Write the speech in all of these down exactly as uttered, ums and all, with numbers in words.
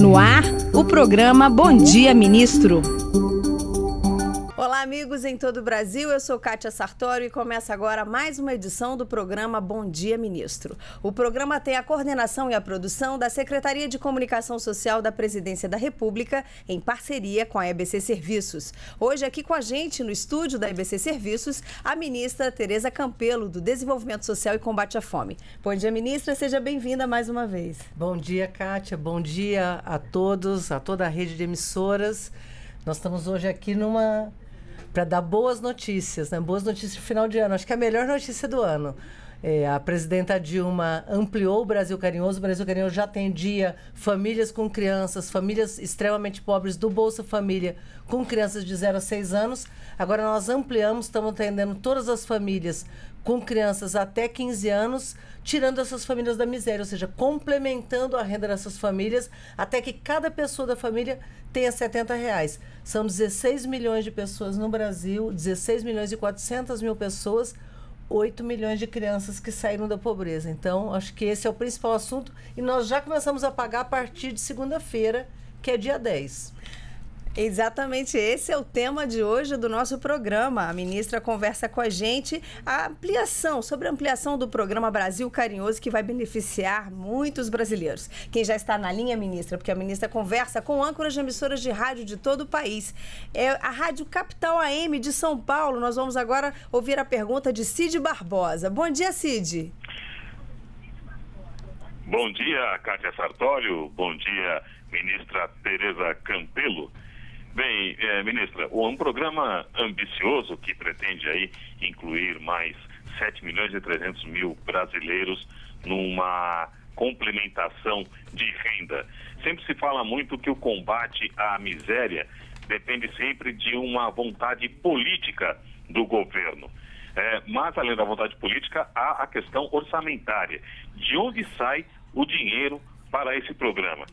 No ar, o programa Bom Dia, Ministro. Olá, amigos em todo o Brasil, eu sou Kátia Sartório e começa agora mais uma edição do programa Bom Dia, Ministro. O programa tem a coordenação e a produção da Secretaria de Comunicação Social da Presidência da República, em parceria com a E B C Serviços. Hoje, aqui com a gente, no estúdio da E B C Serviços, a ministra Tereza Campello, do Desenvolvimento Social e Combate à Fome. Bom dia, ministra, seja bem-vinda mais uma vez. Bom dia, Kátia, bom dia a todos, a toda a rede de emissoras. Nós estamos hoje aqui numa... para dar boas notícias, né? Boas notícias de final de ano. Acho que é a melhor notícia do ano. É, a presidenta Dilma ampliou o Brasil Carinhoso. O Brasil Carinhoso já atendia famílias com crianças, famílias extremamente pobres do Bolsa Família, com crianças de zero a seis anos. Agora nós ampliamos, estamos atendendo todas as famílias com crianças até quinze anos, tirando essas famílias da miséria, ou seja, complementando a renda dessas famílias, até que cada pessoa da família tenha setenta reais. São dezesseis milhões de pessoas no Brasil, dezesseis milhões e quatrocentas mil pessoas, oito milhões de crianças que saíram da pobreza. Então, acho que esse é o principal assunto e nós já começamos a pagar a partir de segunda-feira, que é dia dez. Exatamente, esse é o tema de hoje do nosso programa. A ministra conversa com a gente a ampliação, sobre a ampliação do programa Brasil Carinhoso, que vai beneficiar muitos brasileiros. Quem já está na linha, ministra, porque a ministra conversa com âncoras de emissoras de rádio de todo o país. É a Rádio Capital A M de São Paulo. Nós vamos agora ouvir a pergunta de Cid Barbosa. Bom dia, Cid. Bom dia, Kátia Sartório. Bom dia, ministra Tereza Campello. Bem, eh, ministra, um programa ambicioso que pretende aí incluir mais sete milhões e trezentos mil brasileiros numa complementação de renda. Sempre se fala muito que o combate à miséria depende sempre de uma vontade política do governo. Eh, mas, além da vontade política, há a questão orçamentária. De onde sai o dinheiro para esse programa?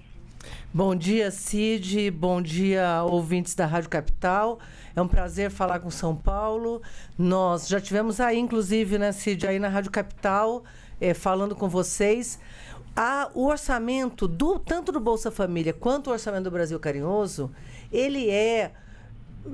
Bom dia, Cid. Bom dia, ouvintes da Rádio Capital. É um prazer falar com São Paulo. Nós já tivemos aí, inclusive, né, Cid, aí na Rádio Capital, é, falando com vocês. A, o orçamento, do, tanto do Bolsa Família quanto o orçamento do Brasil Carinhoso, ele é...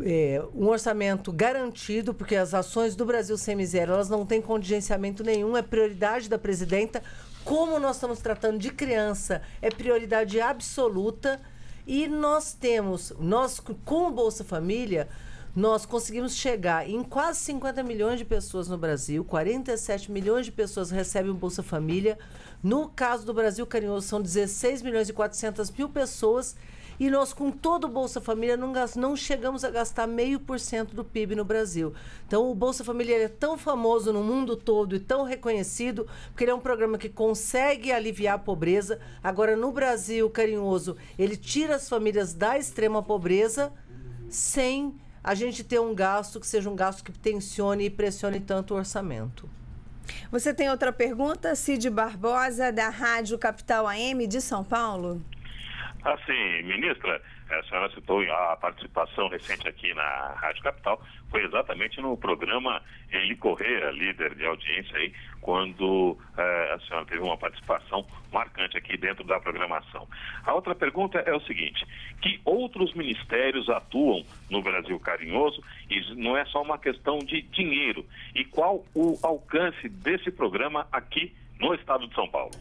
É, um orçamento garantido, porque as ações do Brasil Sem Miséria, elas não têm contingenciamento nenhum, é prioridade da presidenta. Como nós estamos tratando de criança, é prioridade absoluta. E nós temos, nós com o Bolsa Família, nós conseguimos chegar em quase cinquenta milhões de pessoas no Brasil, quarenta e sete milhões de pessoas recebem o Bolsa Família. No caso do Brasil Carinhoso, são dezesseis milhões e quatrocentas mil pessoas. E nós, com todo o Bolsa Família, não, não chegamos a gastar meio por cento do P I B no Brasil. Então, o Bolsa Família é tão famoso no mundo todo e tão reconhecido, porque ele é um programa que consegue aliviar a pobreza. Agora, no Brasil Carinhoso, ele tira as famílias da extrema pobreza sem a gente ter um gasto que seja um gasto que tensione e pressione tanto o orçamento. Você tem outra pergunta, Cid Barbosa, da Rádio Capital A M de São Paulo? Assim, ministra, a senhora citou a participação recente aqui na Rádio Capital, foi exatamente no programa Eli Correia, líder de audiência aí, quando eh, a senhora teve uma participação marcante aqui dentro da programação. A outra pergunta é o seguinte, que outros ministérios atuam no Brasil Carinhoso e não é só uma questão de dinheiro, e qual o alcance desse programa aqui no estado de São Paulo?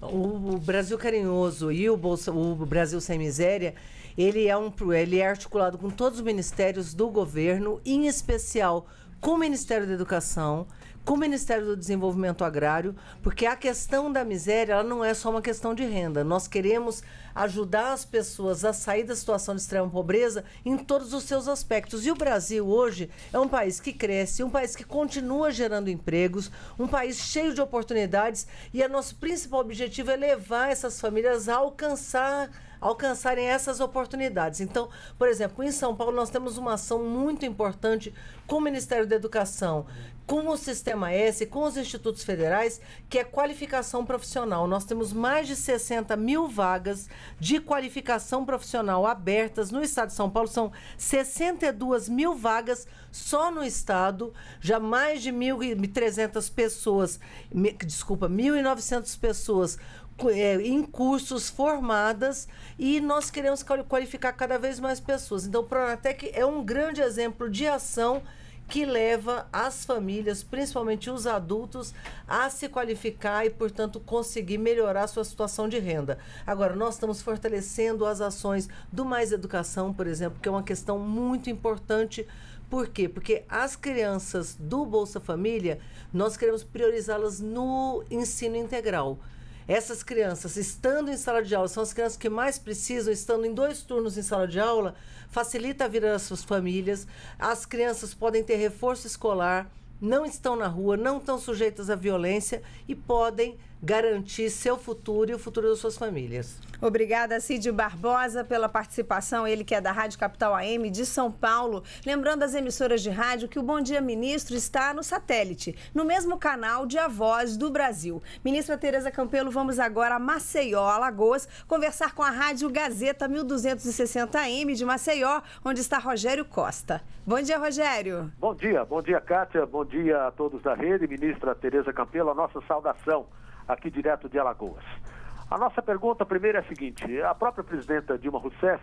O Brasil Carinhoso e o, Bolsa, o Brasil Sem Miséria, ele é, um, ele é articulado com todos os ministérios do governo, em especial com o Ministério da Educação, com o Ministério do Desenvolvimento Agrário, porque a questão da miséria, ela não é só uma questão de renda. Nós queremos ajudar as pessoas a sair da situação de extrema pobreza em todos os seus aspectos. E o Brasil hoje é um país que cresce, um país que continua gerando empregos, um país cheio de oportunidades, e o nosso principal objetivo é levar essas famílias a alcançar alcançarem essas oportunidades. Então, por exemplo, em São Paulo nós temos uma ação muito importante com o Ministério da Educação, com o Sistema S, com os institutos federais, que é qualificação profissional. Nós temos mais de sessenta mil vagas de qualificação profissional abertas no estado de São Paulo. São sessenta e duas mil vagas só no estado, já mais de mil e trezentas pessoas, desculpa, mil e novecentas pessoas em cursos formadas, e nós queremos qualificar cada vez mais pessoas. Então, o Pronatec é um grande exemplo de ação que leva as famílias, principalmente os adultos, a se qualificar e, portanto, conseguir melhorar a sua situação de renda. Agora, nós estamos fortalecendo as ações do Mais Educação, por exemplo, que é uma questão muito importante. Por quê? Porque as crianças do Bolsa Família, nós queremos priorizá-las no ensino integral. Essas crianças, estando em sala de aula, são as crianças que mais precisam, estando em dois turnos em sala de aula, facilita a vida das suas famílias. As crianças podem ter reforço escolar, não estão na rua, não estão sujeitas à violência e podem garantir seu futuro e o futuro das suas famílias. Obrigada, Cid Barbosa, pela participação, ele que é da Rádio Capital A M de São Paulo. Lembrando as emissoras de rádio que o Bom Dia Ministro está no satélite, no mesmo canal de A Voz do Brasil. Ministra Tereza Campello, vamos agora a Maceió, Alagoas, conversar com a Rádio Gazeta mil duzentos e sessenta A M de Maceió, onde está Rogério Costa. Bom dia, Rogério. Bom dia, bom dia, Kátia, bom dia a todos da rede. Ministra Tereza Campello, a nossa saudação aqui direto de Alagoas. A nossa pergunta primeira é a seguinte: a própria presidenta Dilma Rousseff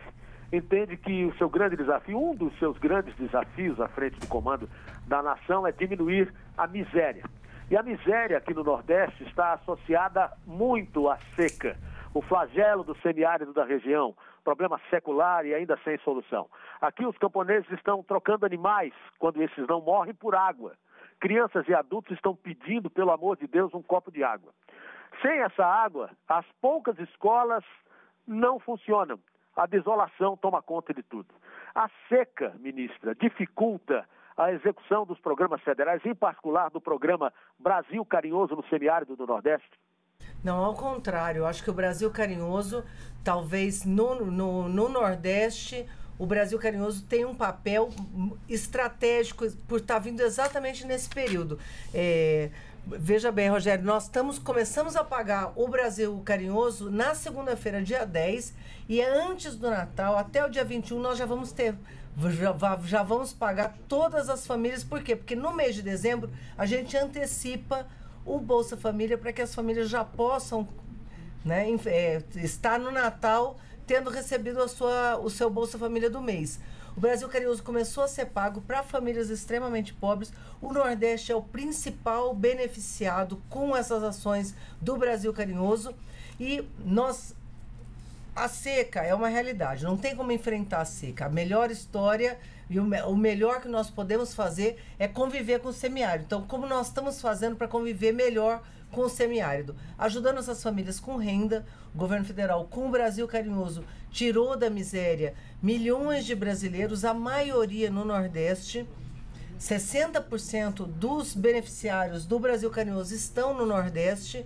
entende que o seu grande desafio, um dos seus grandes desafios à frente do comando da nação, é diminuir a miséria. E a miséria aqui no Nordeste está associada muito à seca, o flagelo do semiárido da região, problema secular e ainda sem solução. Aqui os camponeses estão trocando animais quando esses não morrem por água. Crianças e adultos estão pedindo, pelo amor de Deus, um copo de água. Sem essa água, as poucas escolas não funcionam. A desolação toma conta de tudo. A seca, ministra, dificulta a execução dos programas federais, em particular do programa Brasil Carinhoso no semiárido do Nordeste? Não, ao contrário. Eu acho que o Brasil Carinhoso, talvez no, no, no Nordeste, o Brasil Carinhoso tem um papel estratégico por estar vindo exatamente nesse período. É, veja bem, Rogério, nós estamos, começamos a pagar o Brasil Carinhoso na segunda-feira, dia dez, e antes do Natal, até o dia vinte e um, nós já vamos ter... Já, já vamos pagar todas as famílias. Por quê? Porque no mês de dezembro, a gente antecipa o Bolsa Família para que as famílias já possam, né, é, estar no Natal tendo recebido a sua, o seu Bolsa Família do mês. O Brasil Carinhoso começou a ser pago para famílias extremamente pobres. O Nordeste é o principal beneficiado com essas ações do Brasil Carinhoso. E nós, a seca é uma realidade, não tem como enfrentar a seca. A melhor história e o melhor que nós podemos fazer é conviver com o semiárido. Então, como nós estamos fazendo para conviver melhor com o semiárido? Ajudando essas famílias com renda, o governo federal, com o Brasil Carinhoso, tirou da miséria milhões de brasileiros, a maioria no Nordeste. sessenta por cento dos beneficiários do Brasil Carinhoso estão no Nordeste.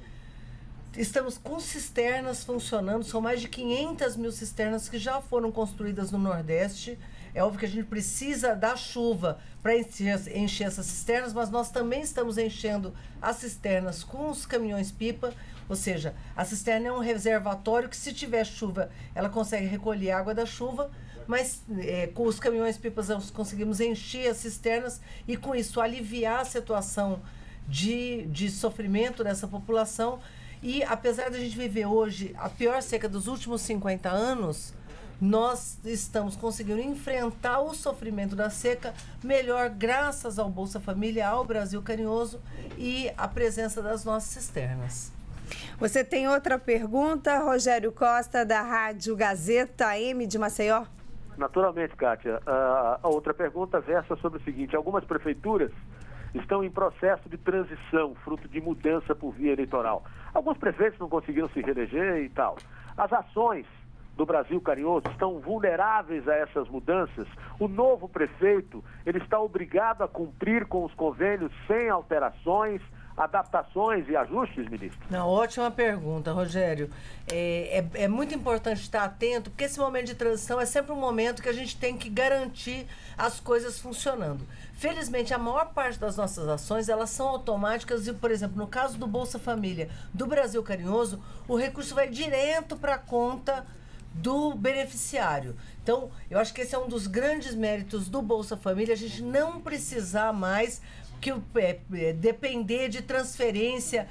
Estamos com cisternas funcionando, são mais de quinhentas mil cisternas que já foram construídas no Nordeste. É óbvio que a gente precisa da chuva para encher, encher essas cisternas, mas nós também estamos enchendo as cisternas com os caminhões-pipa, ou seja, a cisterna é um reservatório que, se tiver chuva, ela consegue recolher água da chuva, mas é, com os caminhões-pipas nós conseguimos encher as cisternas e, com isso, aliviar a situação de, de sofrimento dessa população. E, apesar de a gente viver hoje a pior seca dos últimos cinquenta anos... nós estamos conseguindo enfrentar o sofrimento da seca melhor graças ao Bolsa Família, ao Brasil Carinhoso e à presença das nossas cisternas. Você tem outra pergunta, Rogério Costa, da Rádio Gazeta A M de Maceió? Naturalmente, Kátia. A outra pergunta versa sobre o seguinte: algumas prefeituras estão em processo de transição, fruto de mudança por via eleitoral. Alguns prefeitos não conseguiram se reeleger e tal. As ações do Brasil Carinhoso estão vulneráveis a essas mudanças? O novo prefeito, ele está obrigado a cumprir com os convênios sem alterações, adaptações e ajustes, ministro? Não, ótima pergunta, Rogério. É, é, é muito importante estar atento, porque esse momento de transição é sempre um momento que a gente tem que garantir as coisas funcionando. Felizmente, a maior parte das nossas ações, elas são automáticas e, por exemplo, no caso do Bolsa Família do Brasil Carinhoso, o recurso vai direto para a conta do beneficiário. Então, eu acho que esse é um dos grandes méritos do Bolsa Família, a gente não precisar mais que é, depender de transferência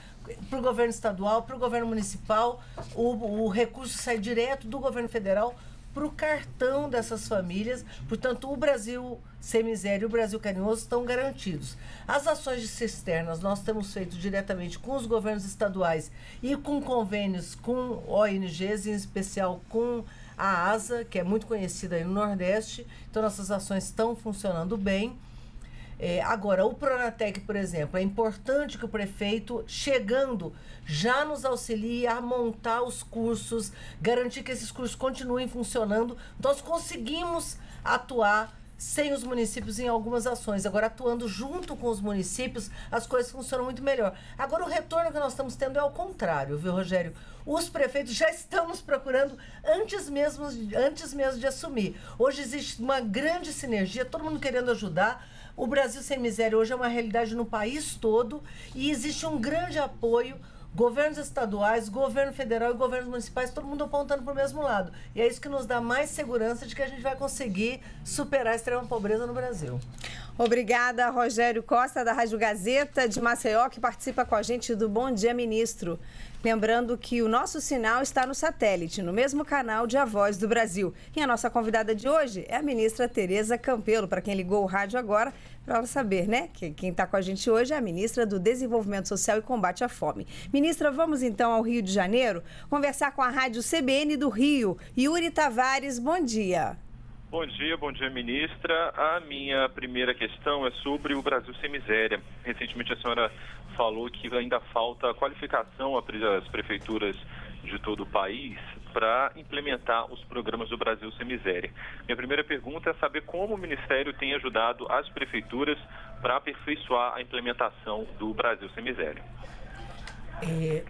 para o governo estadual, para o governo municipal, o, o recurso sai direto do governo federal para o cartão dessas famílias. Portanto, o Brasil Sem Miséria e o Brasil Carinhoso estão garantidos. As ações de cisternas nós temos feito diretamente com os governos estaduais e com convênios com O N Gs, em especial com a ASA, que é muito conhecida aí no Nordeste. Então, nossas ações estão funcionando bem. É, agora, o Pronatec, por exemplo, é importante que o prefeito, chegando, já nos auxilie a montar os cursos, garantir que esses cursos continuem funcionando. Nós conseguimos atuar sem os municípios em algumas ações. Agora, atuando junto com os municípios, as coisas funcionam muito melhor. Agora, o retorno que nós estamos tendo é ao contrário, viu, Rogério? Os prefeitos já estão nos procurando antes mesmo, antes mesmo de assumir. Hoje existe uma grande sinergia, todo mundo querendo ajudar. O Brasil Sem Miséria hoje é uma realidade no país todo e existe um grande apoio, governos estaduais, governo federal e governos municipais, todo mundo apontando para o mesmo lado. E é isso que nos dá mais segurança de que a gente vai conseguir superar a extrema pobreza no Brasil. Obrigada, Rogério Costa, da Rádio Gazeta de Maceió, que participa com a gente do Bom Dia, Ministro. Lembrando que o nosso sinal está no satélite, no mesmo canal de A Voz do Brasil. E a nossa convidada de hoje é a ministra Tereza Campello. Para quem ligou o rádio agora, para saber, né? Que quem está com a gente hoje é a ministra do Desenvolvimento Social e Combate à Fome. Ministra, vamos então ao Rio de Janeiro conversar com a Rádio C B N do Rio. Yuri Tavares, bom dia. Bom dia, bom dia, ministra. A minha primeira questão é sobre o Brasil Sem Miséria. Recentemente a senhora falou que ainda falta qualificação às prefeituras de todo o país para implementar os programas do Brasil Sem Miséria. Minha primeira pergunta é saber como o Ministério tem ajudado as prefeituras para aperfeiçoar a implementação do Brasil Sem Miséria. É,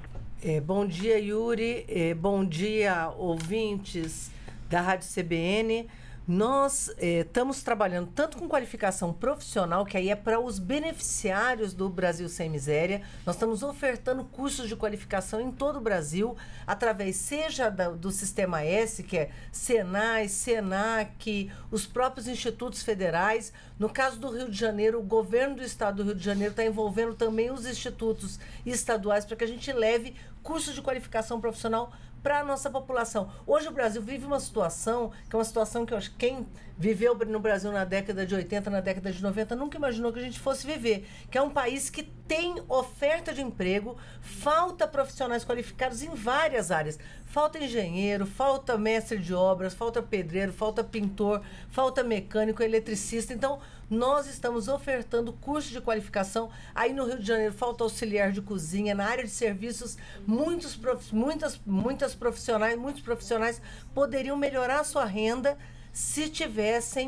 é, bom dia, Yuri. É, bom dia, ouvintes da Rádio C B N. Nós eh, estamos trabalhando tanto com qualificação profissional, que aí é para os beneficiários do Brasil Sem Miséria. Nós estamos ofertando cursos de qualificação em todo o Brasil, através seja da, do Sistema S, que é Senai, Senac, os próprios institutos federais. No caso do Rio de Janeiro, o governo do estado do Rio de Janeiro está envolvendo também os institutos estaduais para que a gente leve cursos de qualificação profissional para a nossa população. Hoje o Brasil vive uma situação, que é uma situação que eu acho que quem viveu no Brasil na década de oitenta, na década de noventa, nunca imaginou que a gente fosse viver, que é um país que tem oferta de emprego, falta profissionais qualificados em várias áreas. Falta engenheiro, falta mestre de obras, falta pedreiro, falta pintor, falta mecânico, eletricista. Então, nós estamos ofertando curso de qualificação. Aí no Rio de Janeiro falta auxiliar de cozinha, na área de serviços, muitos prof... muitas, muitas profissionais, muitos profissionais poderiam melhorar a sua renda se tivessem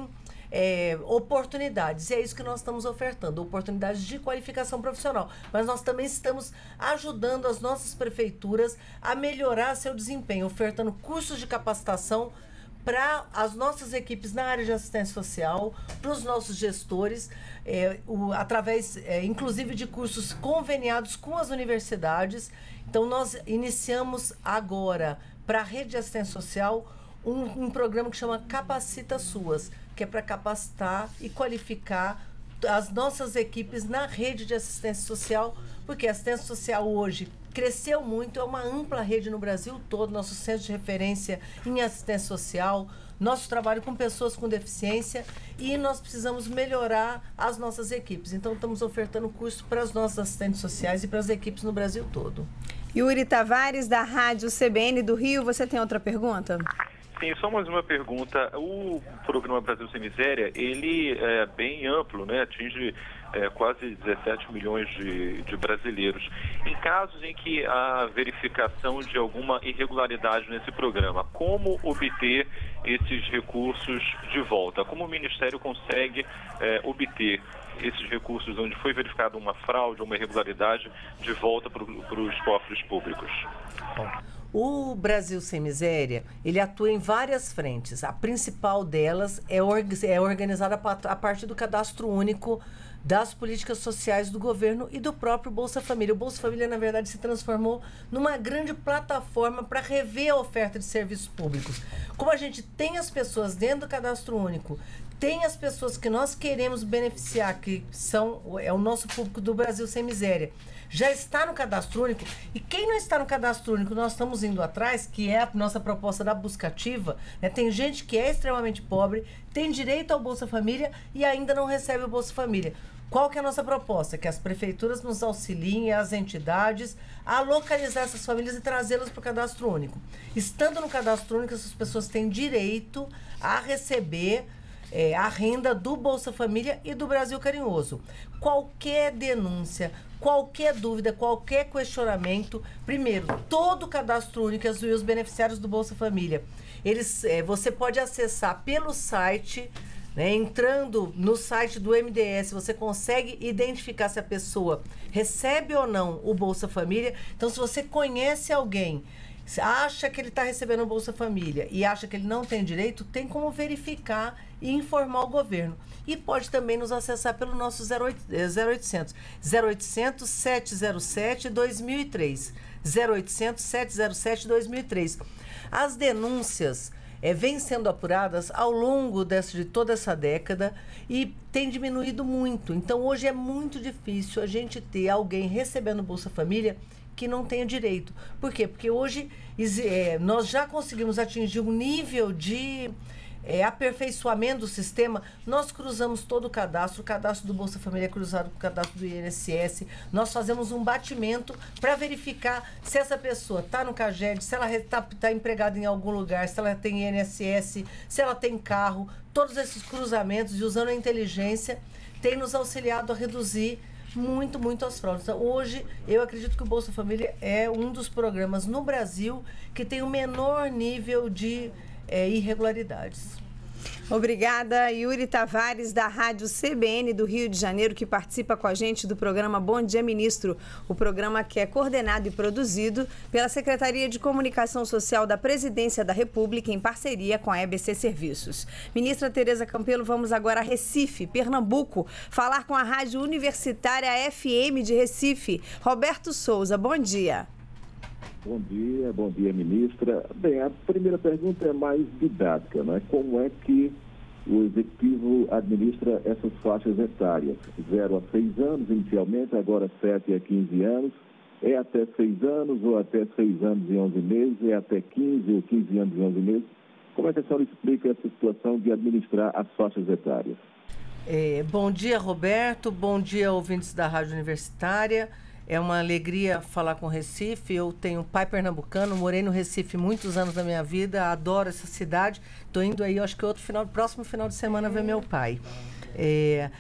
É, oportunidades, e é isso que nós estamos ofertando, oportunidades de qualificação profissional. Mas nós também estamos ajudando as nossas prefeituras a melhorar seu desempenho, ofertando cursos de capacitação para as nossas equipes na área de assistência social, para os nossos gestores, é, o, através, é, inclusive, de cursos conveniados com as universidades. Então, nós iniciamos agora, para a rede de assistência social, um, um programa que chama Capacita Suas, que é para capacitar e qualificar as nossas equipes na rede de assistência social, porque a assistência social hoje cresceu muito, é uma ampla rede no Brasil todo, nosso centro de referência em assistência social, nosso trabalho com pessoas com deficiência, e nós precisamos melhorar as nossas equipes. Então, estamos ofertando curso para as nossas assistentes sociais e para as equipes no Brasil todo. Yuri Tavares, da Rádio C B N do Rio, você tem outra pergunta? Sim, só mais uma pergunta. O programa Brasil Sem Miséria, ele é bem amplo, né? Atinge é, quase dezessete milhões de, de brasileiros. Em casos em que há verificação de alguma irregularidade nesse programa, como obter esses recursos de volta? Como o Ministério consegue é, obter esses recursos onde foi verificada uma fraude, uma irregularidade, de volta para os cofres públicos? O Brasil Sem Miséria, ele atua em várias frentes. A principal delas é, or- é organizada a parte do Cadastro Único das políticas sociais do governo e do próprio Bolsa Família. O Bolsa Família, na verdade, se transformou numa grande plataforma para rever a oferta de serviços públicos. Como a gente tem as pessoas dentro do Cadastro Único, tem as pessoas que nós queremos beneficiar, que são, é o nosso público do Brasil Sem Miséria, já está no Cadastro Único. E quem não está no Cadastro Único, nós estamos indo atrás, que é a nossa proposta da busca ativa, né? Tem gente que é extremamente pobre, tem direito ao Bolsa Família e ainda não recebe o Bolsa Família. Qual que é a nossa proposta? Que as prefeituras nos auxiliem, as entidades, a localizar essas famílias e trazê-las para o Cadastro Único. Estando no Cadastro Único, essas pessoas têm direito a receber é, a renda do Bolsa Família e do Brasil Carinhoso. Qualquer denúncia, qualquer dúvida, qualquer questionamento, primeiro, todo o Cadastro Único e os beneficiários do Bolsa Família, eles, é, você pode acessar pelo site. Né, entrando no site do M D S, você consegue identificar se a pessoa recebe ou não o Bolsa Família. Então, se você conhece alguém, acha que ele está recebendo o Bolsa Família e acha que ele não tem direito, tem como verificar e informar o governo. E pode também nos acessar pelo nosso zero oito zero zero sete zero sete dois mil e três, zero oito zero zero sete zero sete dois mil e três. As denúncias É, vêm sendo apuradas ao longo dessa, de toda essa década, e tem diminuído muito. Então, hoje é muito difícil a gente ter alguém recebendo Bolsa Família que não tenha direito. Por quê? Porque hoje é, nós já conseguimos atingir um nível de é, aperfeiçoamento do sistema. Nós cruzamos todo o cadastro, o cadastro do Bolsa Família é cruzado com o cadastro do I N S S, nós fazemos um batimento para verificar se essa pessoa está no Caged, se ela está tá empregada em algum lugar, se ela tem I N S S, se ela tem carro. Todos esses cruzamentos, e usando a inteligência, tem nos auxiliado a reduzir muito, muito as fraudes. Então, hoje, eu acredito que o Bolsa Família é um dos programas no Brasil que tem o menor nível de É, irregularidades. Obrigada, Yuri Tavares, da Rádio C B N do Rio de Janeiro, que participa com a gente do programa Bom Dia Ministro, o programa que é coordenado e produzido pela Secretaria de Comunicação Social da Presidência da República, em parceria com a E B C Serviços. Ministra Tereza Campello, vamos agora a Recife, Pernambuco, falar com a Rádio Universitária F M de Recife. Roberto Souza, bom dia. Bom dia, bom dia, ministra. Bem, a primeira pergunta é mais didática, né? Como é que o executivo administra essas faixas etárias? zero a seis anos, inicialmente, agora sete a quinze anos. É até seis anos ou até seis anos e onze meses? É até quinze ou quinze anos e onze meses? Como é que a senhora explica essa situação de administrar as faixas etárias? É, bom dia, Roberto. Bom dia, ouvintes da Rádio Universitária. É uma alegria falar com o Recife. Eu tenho um pai pernambucano, morei no Recife muitos anos da minha vida, adoro essa cidade. Estou indo aí, acho que outro final, próximo final de semana, ver meu pai. É,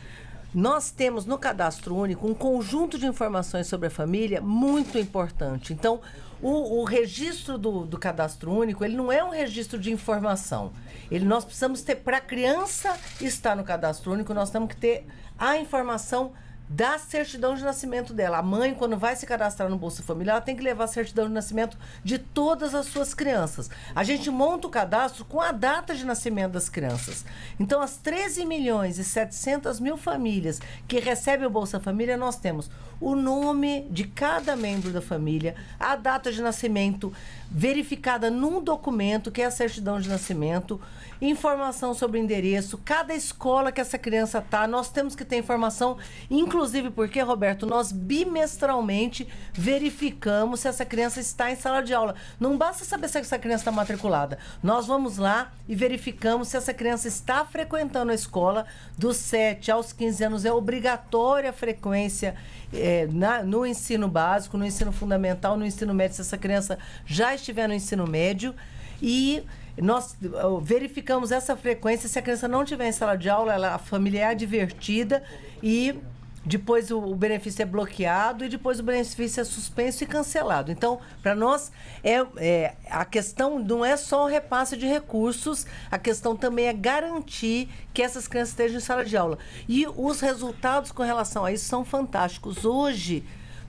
nós temos no Cadastro Único um conjunto de informações sobre a família muito importante. Então, o, o registro do, do Cadastro Único, ele não é um registro de informação. Ele, nós precisamos ter, para a criança estar no Cadastro Único, nós temos que ter a informação da certidão de nascimento dela. A mãe, quando vai se cadastrar no Bolsa Família, ela tem que levar a certidão de nascimento de todas as suas crianças. A gente monta o cadastro com a data de nascimento das crianças. Então, as treze milhões e setecentas mil famílias que recebem o Bolsa Família, nós temos o nome de cada membro da família, a data de nascimento verificada num documento, que é a certidão de nascimento, informação sobre o endereço, cada escola que essa criança está. Nós temos que ter informação, inclusive porque, Roberto, nós bimestralmente verificamos se essa criança está em sala de aula. Não basta saber se essa criança está matriculada. Nós vamos lá e verificamos se essa criança está frequentando a escola. Dos sete aos quinze anos é obrigatória a frequência é, na, no ensino básico, no ensino fundamental, no ensino médio, se essa criança já estiver no ensino médio. E Nós verificamos essa frequência. Se a criança não estiver em sala de aula, ela, a família é advertida e depois o, o benefício é bloqueado e depois o benefício é suspenso e cancelado. Então, para nós, é, é, a questão não é só o repasse de recursos, a questão também é garantir que essas crianças estejam em sala de aula. E os resultados com relação a isso são fantásticos. Hoje,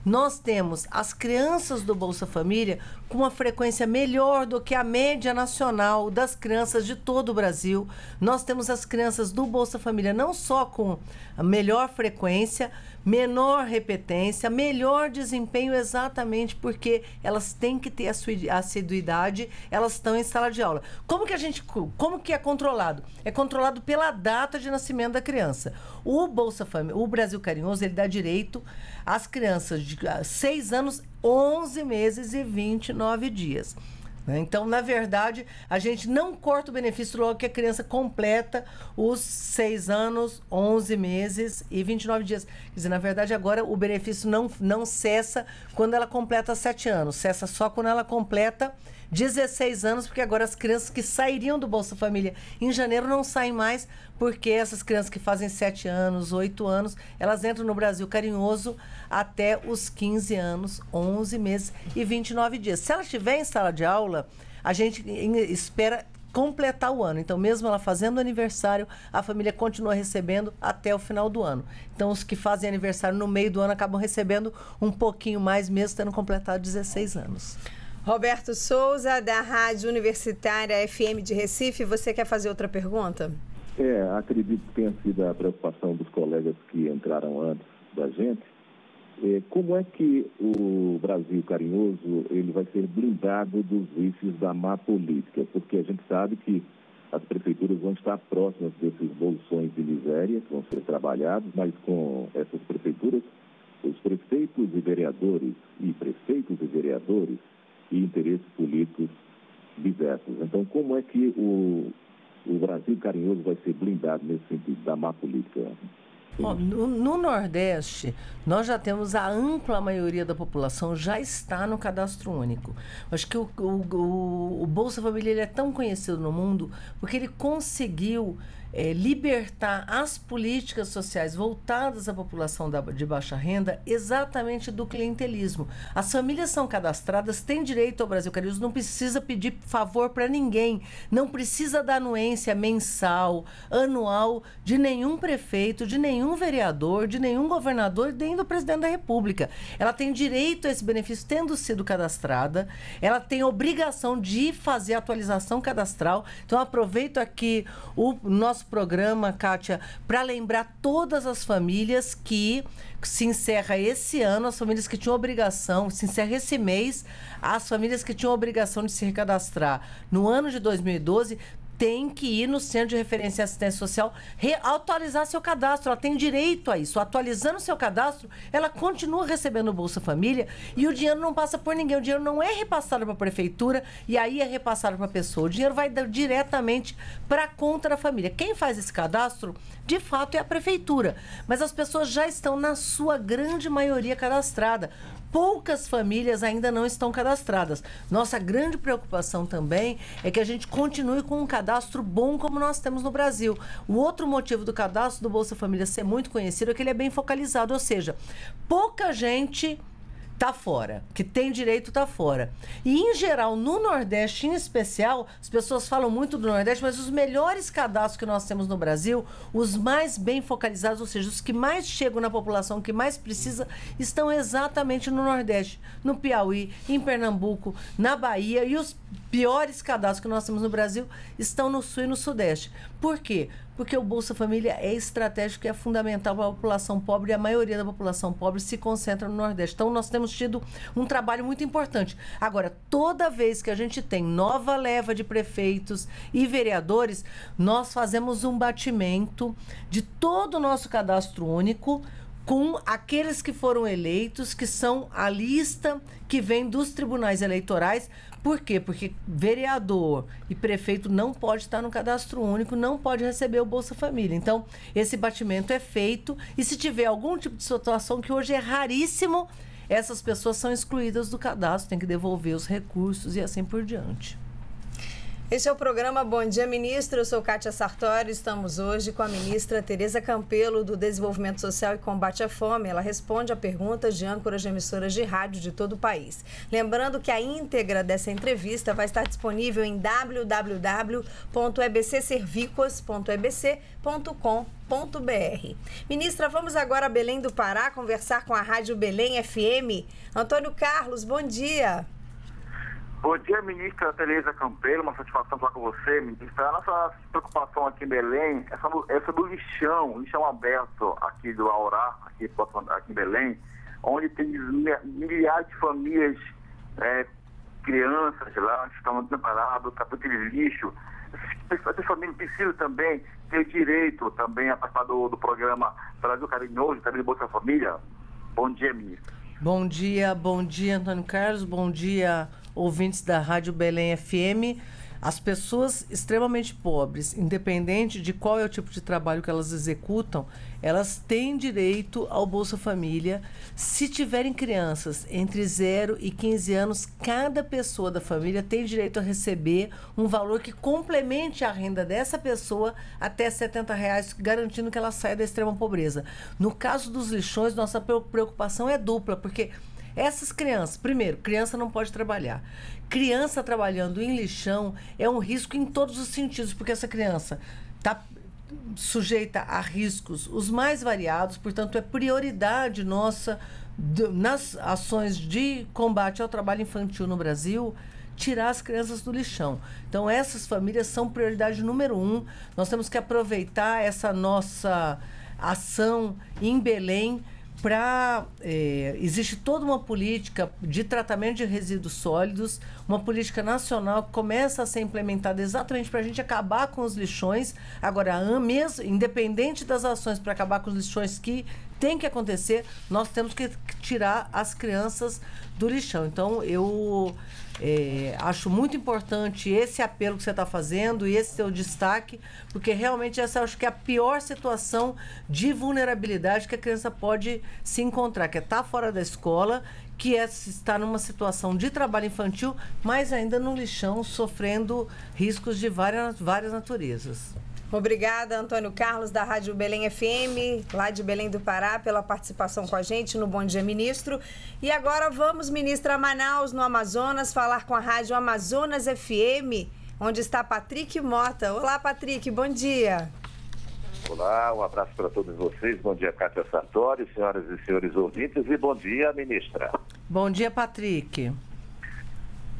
nós temos as crianças do Bolsa Família com uma frequência melhor do que a média nacional das crianças de todo o Brasil. Nós temos as crianças do Bolsa Família não só com a melhor frequência, menor repetência, melhor desempenho, exatamente porque elas têm que ter a sua assiduidade, elas estão em sala de aula. Como que a gente, como que é controlado? É controlado pela data de nascimento da criança. O Bolsa Família, o Brasil Carinhoso, ele dá direito às crianças de seis anos, onze meses e vinte e nove dias. Então, na verdade, a gente não corta o benefício logo que a criança completa os seis anos, onze meses e vinte e nove dias. Quer dizer, na verdade, agora o benefício não, não cessa quando ela completa sete anos. Cessa só quando ela completa dezesseis anos, porque agora as crianças que sairiam do Bolsa Família em janeiro não saem mais, porque essas crianças que fazem sete anos, oito anos, elas entram no Brasil Carinhoso até os quinze anos, onze meses e vinte e nove dias. Se ela estiver em sala de aula, a gente espera completar o ano. Então, mesmo ela fazendo aniversário, a família continua recebendo até o final do ano. Então, os que fazem aniversário no meio do ano acabam recebendo um pouquinho mais, mesmo tendo completado dezesseis anos. Roberto Souza, da Rádio Universitária F M de Recife, você quer fazer outra pergunta? É, acredito que tenha sido a preocupação dos colegas que entraram antes da gente. É, como é que o Brasil Carinhoso ele vai ser blindado dos vícios da má política? Porque a gente sabe que as prefeituras vão estar próximas desses bolsões de miséria que vão ser trabalhados, mas com essas prefeituras, os prefeitos e vereadores e prefeitos e vereadores e interesses políticos diversos. Então, como é que o, o Brasil Carinhoso vai ser blindado nesse sentido da má política? Bom, no, no Nordeste, nós já temos a ampla maioria da população já está no Cadastro Único. Acho que o, o, o Bolsa Família ele é tão conhecido no mundo porque ele conseguiu é, libertar as políticas sociais voltadas à população da, de baixa renda exatamente do clientelismo. As famílias são cadastradas, têm direito ao Brasil Carinhoso, não precisa pedir favor para ninguém, não precisa da anuência mensal, anual, de nenhum prefeito, de nenhum nenhum vereador, de nenhum governador, nem do presidente da República. Ela tem direito a esse benefício tendo sido cadastrada, ela tem obrigação de fazer a atualização cadastral. Então, aproveito aqui o nosso programa, Kátia, para lembrar todas as famílias que se encerra esse ano, as famílias que tinham obrigação, se encerra esse mês, as famílias que tinham obrigação de se recadastrar no ano de dois mil e doze, tem que ir no Centro de Referência e Assistência Social, atualizar seu cadastro. Ela tem direito a isso. Atualizando seu cadastro, ela continua recebendo o Bolsa Família e o dinheiro não passa por ninguém. O dinheiro não é repassado para a prefeitura e aí é repassado para a pessoa. O dinheiro vai diretamente para a conta da família. Quem faz esse cadastro, de fato, é a prefeitura. Mas as pessoas já estão, na sua grande maioria, cadastrada. Poucas famílias ainda não estão cadastradas. Nossa grande preocupação também é que a gente continue com um cadastro bom como nós temos no Brasil. O outro motivo do cadastro do Bolsa Família ser muito conhecido é que ele é bem focalizado, ou seja, pouca gente está fora, que tem direito está fora. E, em geral, no Nordeste, em especial, as pessoas falam muito do Nordeste, mas os melhores cadastros que nós temos no Brasil, os mais bem focalizados, ou seja, os que mais chegam na população, que mais precisa, estão exatamente no Nordeste, no Piauí, em Pernambuco, na Bahia, e os piores cadastros que nós temos no Brasil estão no Sul e no Sudeste. Por quê? Porque o Bolsa Família é estratégico e é fundamental para a população pobre e a maioria da população pobre se concentra no Nordeste. Então, nós temos tido um trabalho muito importante. Agora, toda vez que a gente tem nova leva de prefeitos e vereadores, nós fazemos um batimento de todo o nosso cadastro único com aqueles que foram eleitos, que são a lista que vem dos tribunais eleitorais. Por quê? Porque vereador e prefeito não pode estar no cadastro único, não pode receber o Bolsa Família. Então, esse batimento é feito e se tiver algum tipo de situação, que hoje é raríssimo, essas pessoas são excluídas do cadastro, tem que devolver os recursos e assim por diante. Este é o programa Bom Dia, Ministro. Eu sou Kátia Sartório. Estamos hoje com a ministra Tereza Campello, do Desenvolvimento Social e Combate à Fome. Ela responde a perguntas de âncoras de emissoras de rádio de todo o país. Lembrando que a íntegra dessa entrevista vai estar disponível em w w w ponto e b c servicos ponto e b c ponto com ponto br. Ministra, vamos agora a Belém do Pará conversar com a Rádio Belém F M. Antônio Carlos, bom dia. Bom dia, ministra Tereza Campello, uma satisfação falar com você, ministra. A nossa preocupação aqui em Belém é sobre, é sobre o lixão, o lixão aberto aqui do Aurá, aqui, aqui em Belém, onde tem milhares de famílias, é, crianças lá, que estão desamparadas, capítulo de lixo. Essas famílias precisam também ter direito também a participar do, do programa Brasil Carinhoso, também do Bolsa Família. Bom dia, ministra. Bom dia, bom dia, Antônio Carlos, bom dia, ouvintes da Rádio Belém F M. As pessoas extremamente pobres, independente de qual é o tipo de trabalho que elas executam, elas têm direito ao Bolsa Família. Se tiverem crianças entre zero e quinze anos, cada pessoa da família tem direito a receber um valor que complemente a renda dessa pessoa até setenta reais, garantindo que ela saia da extrema pobreza. No caso dos lixões, nossa preocupação é dupla, porque essas crianças, primeiro, criança não pode trabalhar. Criança trabalhando em lixão é um risco em todos os sentidos, porque essa criança está sujeita a riscos os mais variados, portanto, é prioridade nossa nas ações de combate ao trabalho infantil no Brasil tirar as crianças do lixão. Então, essas famílias são prioridade número um. Nós temos que aproveitar essa nossa ação em Belém. Pra, é, existe toda uma política de tratamento de resíduos sólidos, uma política nacional que começa a ser implementada exatamente para a gente acabar com os lixões. Agora, mesmo, independente das ações para acabar com os lixões que tem que acontecer, nós temos que tirar as crianças do lixão. Então, eu é, acho muito importante esse apelo que você está fazendo e esse seu destaque, porque realmente essa eu acho que é a pior situação de vulnerabilidade que a criança pode se encontrar, que é estar fora da escola, que é estar numa situação de trabalho infantil, mas ainda no lixão, sofrendo riscos de várias, várias naturezas. Obrigada, Antônio Carlos, da Rádio Belém F M, lá de Belém do Pará, pela participação com a gente no Bom Dia, Ministro. E agora vamos, ministra, a Manaus, no Amazonas, falar com a Rádio Amazonas F M, onde está Patrick Mota. Olá, Patrick, bom dia. Olá, um abraço para todos vocês. Bom dia, Kátia Sartório, senhoras e senhores ouvintes, e bom dia, ministra. Bom dia, Patrick.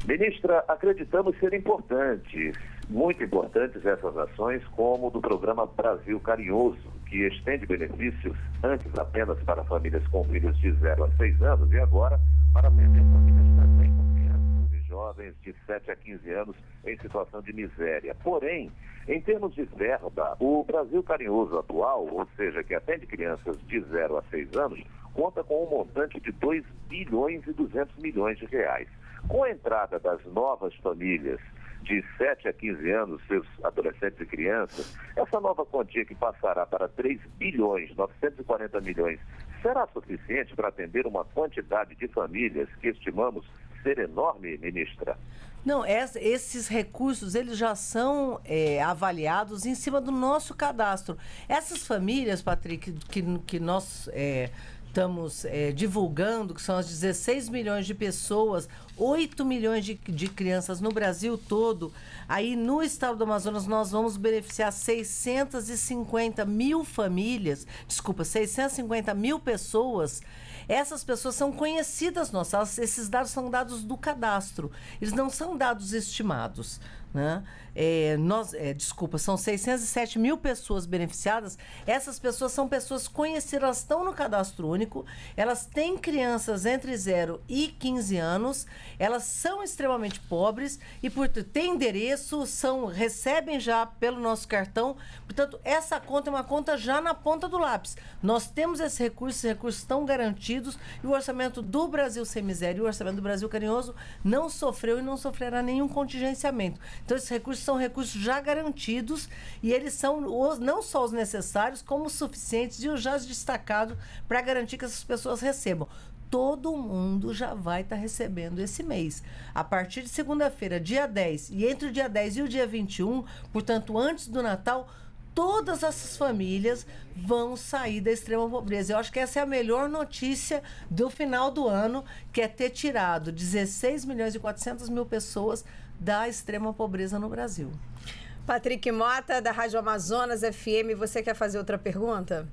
Ministra, acreditamos ser importantes, muito importantes essas ações, como do programa Brasil Carinhoso, que estende benefícios antes apenas para famílias com filhos de zero a seis anos e agora para atender famílias também com crianças e jovens de sete a quinze anos em situação de miséria. Porém, em termos de verba, o Brasil Carinhoso atual, ou seja, que atende crianças de zero a seis anos, conta com um montante de dois bilhões e duzentos milhões de reais. Com a entrada das novas famílias de sete a quinze anos, seus adolescentes e crianças, essa nova quantia que passará para três bilhões novecentos e quarenta milhões será suficiente para atender uma quantidade de famílias que estimamos ser enorme, ministra? Não, esses recursos, eles já são é, avaliados em cima do nosso cadastro. Essas famílias, Patrick, que, que nós... É, Estamos é, divulgando que são as dezesseis milhões de pessoas, oito milhões de, de crianças no Brasil todo. Aí no estado do Amazonas nós vamos beneficiar seiscentos e cinquenta mil famílias, desculpa, seiscentos e cinquenta mil pessoas. Essas pessoas são conhecidas nossas, esses dados são dados do cadastro, eles não são dados estimados. Né? É, nós, é, desculpa, são seiscentos e sete mil pessoas beneficiadas. Essas pessoas são pessoas conhecidas, elas estão no Cadastro Único, elas têm crianças entre zero e quinze anos, elas são extremamente pobres e por, têm endereço, são, recebem já pelo nosso cartão. Portanto, essa conta é uma conta já na ponta do lápis. Nós temos esse recurso, esses recursos estão garantidos e o orçamento do Brasil Sem Miséria e o orçamento do Brasil Carinhoso não sofreu e não sofrerá nenhum contingenciamento. Então, esses recursos são recursos já garantidos e eles são os, não só os necessários, como os suficientes e os já destacados para garantir que essas pessoas recebam. todo mundo já vai estar tá recebendo esse mês. A partir de segunda-feira, dia dez, e entre o dia dez e o dia vinte e um, portanto, antes do Natal, todas essas famílias vão sair da extrema pobreza. Eu acho que essa é a melhor notícia do final do ano, que é ter tirado dezesseis milhões e quatrocentas mil pessoas da extrema pobreza no Brasil. Patrick Mota, da Rádio Amazonas F M, você quer fazer outra pergunta?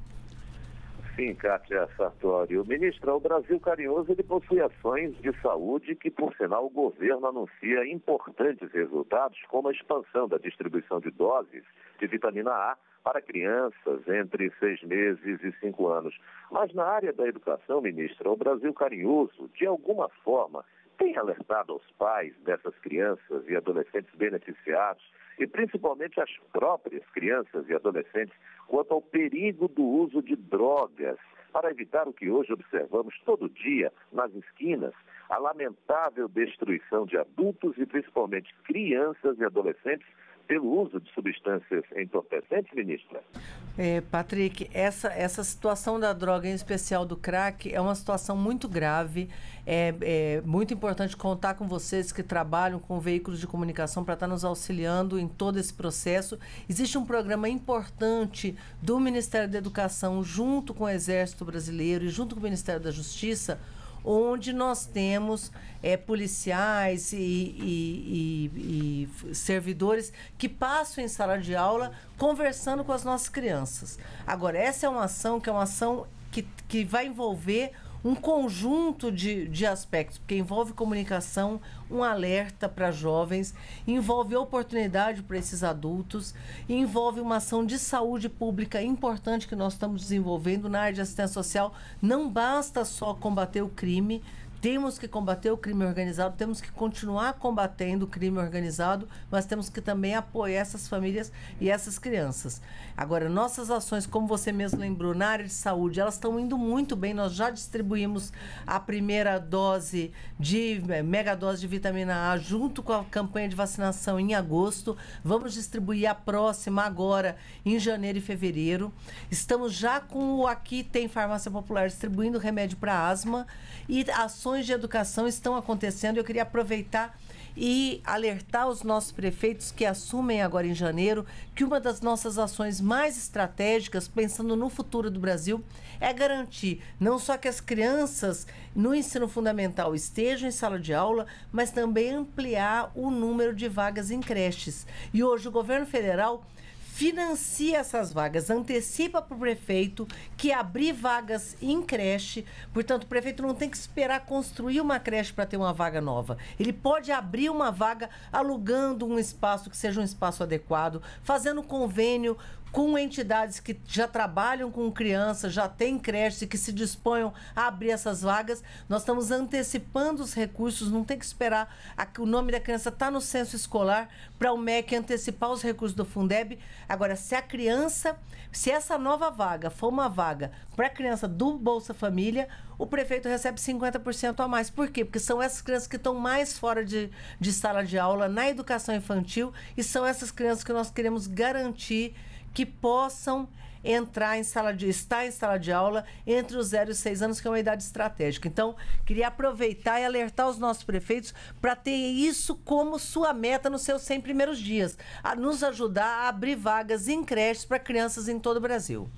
Sim, Kátia Sartório. Ministra, o Brasil Carinhoso ele possui ações de saúde que, por sinal, o governo anuncia importantes resultados, como a expansão da distribuição de doses de vitamina A para crianças entre seis meses e cinco anos. Mas na área da educação, ministra, o Brasil Carinhoso, de alguma forma, tem alertado aos pais dessas crianças e adolescentes beneficiados, e principalmente as próprias crianças e adolescentes, quanto ao perigo do uso de drogas, para evitar o que hoje observamos todo dia nas esquinas, a lamentável destruição de adultos e principalmente crianças e adolescentes pelo uso de substâncias entorpecentes, ministra? É, Patrick, essa, essa situação da droga, em especial do crack, é uma situação muito grave. É, é muito importante contar com vocês que trabalham com veículos de comunicação para estar nos auxiliando em todo esse processo. Existe um programa importante do Ministério da Educação, junto com o Exército Brasileiro e junto com o Ministério da Justiça, onde nós temos é, policiais e, e, e, e servidores que passam em sala de aula conversando com as nossas crianças. Agora, essa é uma ação que é uma ação que, que vai envolver um conjunto de, de aspectos, porque envolve comunicação, um alerta para jovens, envolve oportunidade para esses adultos, envolve uma ação de saúde pública importante que nós estamos desenvolvendo na área de assistência social. Não basta só combater o crime, temos que combater o crime organizado, temos que continuar combatendo o crime organizado, mas temos que também apoiar essas famílias e essas crianças. Agora, nossas ações, como você mesmo lembrou, na área de saúde, elas estão indo muito bem. Nós já distribuímos a primeira dose, de megadose de vitamina A, junto com a campanha de vacinação em agosto. Vamos distribuir a próxima agora, em janeiro e fevereiro. Estamos já com o Aqui Tem Farmácia Popular distribuindo remédio para asma, e ações de educação estão acontecendo. Eu queria aproveitar e alertar os nossos prefeitos que assumem agora em janeiro que uma das nossas ações mais estratégicas, pensando no futuro do Brasil, é garantir não só que as crianças no ensino fundamental estejam em sala de aula, mas também ampliar o número de vagas em creches. E hoje o governo federal financia essas vagas, antecipa para o prefeito que abrir vagas em creche. Portanto, o prefeito não tem que esperar construir uma creche para ter uma vaga nova. Ele pode abrir uma vaga alugando um espaço que seja um espaço adequado, fazendo convênio com entidades que já trabalham com crianças, já têm creche e que se disponham a abrir essas vagas. Nós estamos antecipando os recursos, não tem que esperar a, o nome da criança estar no censo escolar para o M E C antecipar os recursos do Fundeb. Agora, se a criança, se essa nova vaga for uma vaga para a criança do Bolsa Família, o prefeito recebe cinquenta por cento a mais. Por quê? Porque são essas crianças que estão mais fora de, de sala de aula, na educação infantil, e são essas crianças que nós queremos garantir que possam entrar em sala de, estar em sala de aula entre os zero e seis anos, que é uma idade estratégica. Então, queria aproveitar e alertar os nossos prefeitos para ter isso como sua meta nos seus cem primeiros dias, a nos ajudar a abrir vagas em creches para crianças em todo o Brasil.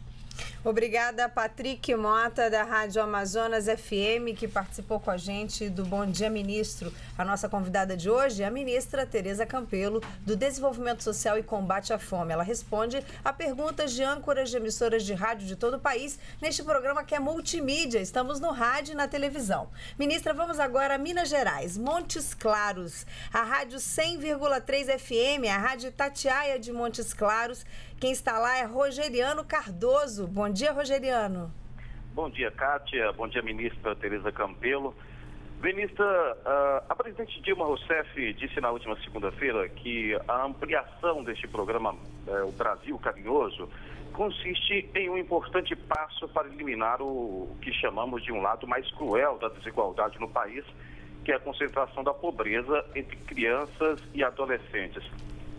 Obrigada, Patrick Mota, da Rádio Amazonas F M, que participou com a gente do Bom Dia, Ministro. A nossa convidada de hoje é a ministra Tereza Campello, do Desenvolvimento Social e Combate à Fome. Ela responde a perguntas de âncoras de emissoras de rádio de todo o país, neste programa que é multimídia. Estamos no rádio e na televisão. Ministra, vamos agora a Minas Gerais, Montes Claros. A Rádio cem vírgula três F M, a Rádio Itatiaia de Montes Claros. Quem está lá é Rogeriano Cardoso. Bom dia, Rogeriano. Bom dia, Kátia. Bom dia, ministra Tereza Campello. Ministra, a presidente Dilma Rousseff disse na última segunda-feira que a ampliação deste programa, o Brasil Carinhoso, consiste em um importante passo para eliminar o que chamamos de um lado mais cruel da desigualdade no país, que é a concentração da pobreza entre crianças e adolescentes.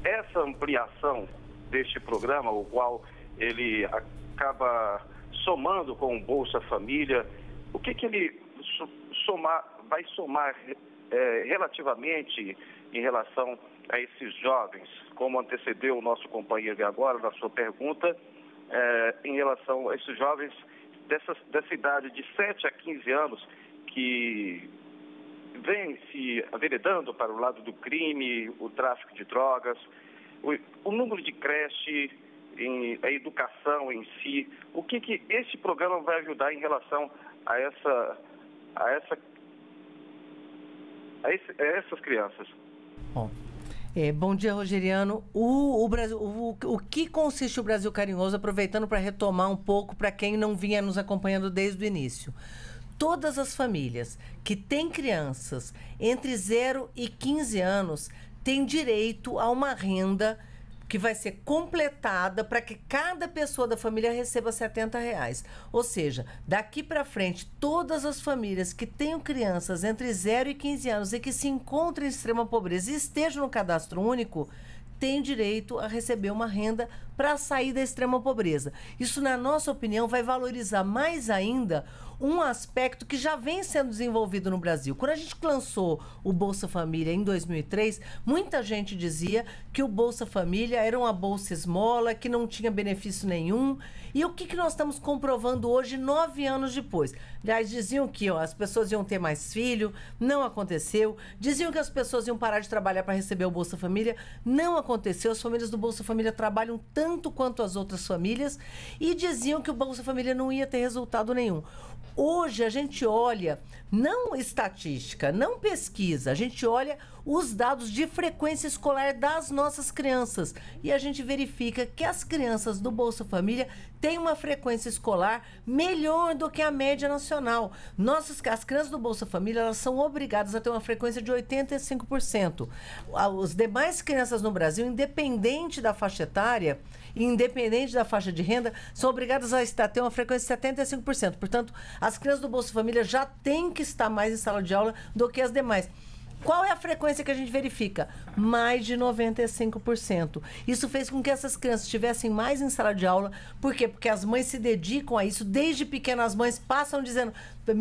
Essa ampliação deste programa, o qual ele acaba somando com o Bolsa Família, o que, que ele somar, vai somar é, relativamente em relação a esses jovens, como antecedeu o nosso companheiro agora na sua pergunta, é, em relação a esses jovens dessa, dessa idade de sete a quinze anos que vem se averedando para o lado do crime, o tráfico de drogas, o, o número de creche, em, a educação em si. O que que esse programa vai ajudar em relação a, essa, a, essa, a, esse, a essas crianças? Bom, é, bom dia, Rogeriano. O, o, Brasil, o, o que consiste o Brasil Carinhoso, aproveitando para retomar um pouco para quem não vinha nos acompanhando desde o início? Todas as famílias que têm crianças entre zero e quinze anos têm direito a uma renda que vai ser completada para que cada pessoa da família receba setenta reais. Ou seja, daqui para frente, todas as famílias que tenham crianças entre zero e quinze anos e que se encontrem em extrema pobreza e estejam no Cadastro Único, tem direito a receber uma renda para sair da extrema pobreza. Isso, na nossa opinião, vai valorizar mais ainda um aspecto que já vem sendo desenvolvido no Brasil. Quando a gente lançou o Bolsa Família em dois mil e três, muita gente dizia que o Bolsa Família era uma bolsa esmola, que não tinha benefício nenhum. E o que, que nós estamos comprovando hoje, nove anos depois? Aliás, diziam que ó, as pessoas iam ter mais filho, não aconteceu. Diziam que as pessoas iam parar de trabalhar para receber o Bolsa Família, não aconteceu. Aconteceu, as famílias do Bolsa Família trabalham tanto quanto as outras famílias e diziam que o Bolsa Família não ia ter resultado nenhum. Hoje a gente olha, não estatística, não pesquisa, a gente olha os dados de frequência escolar das nossas crianças e a gente verifica que as crianças do Bolsa Família têm uma frequência escolar melhor do que a média nacional. Nossas, as crianças do Bolsa Família, elas são obrigadas a ter uma frequência de oitenta e cinco por cento. As demais crianças no Brasil, independente da faixa etária, independente da faixa de renda, são obrigadas a estar, ter uma frequência de setenta e cinco por cento. Portanto, as crianças do Bolsa Família já têm que estar mais em sala de aula do que as demais. Qual é a frequência que a gente verifica? Mais de noventa e cinco por cento. Isso fez com que essas crianças estivessem mais em sala de aula. Por quê? Porque as mães se dedicam a isso. Desde pequenas, as mães passam dizendo,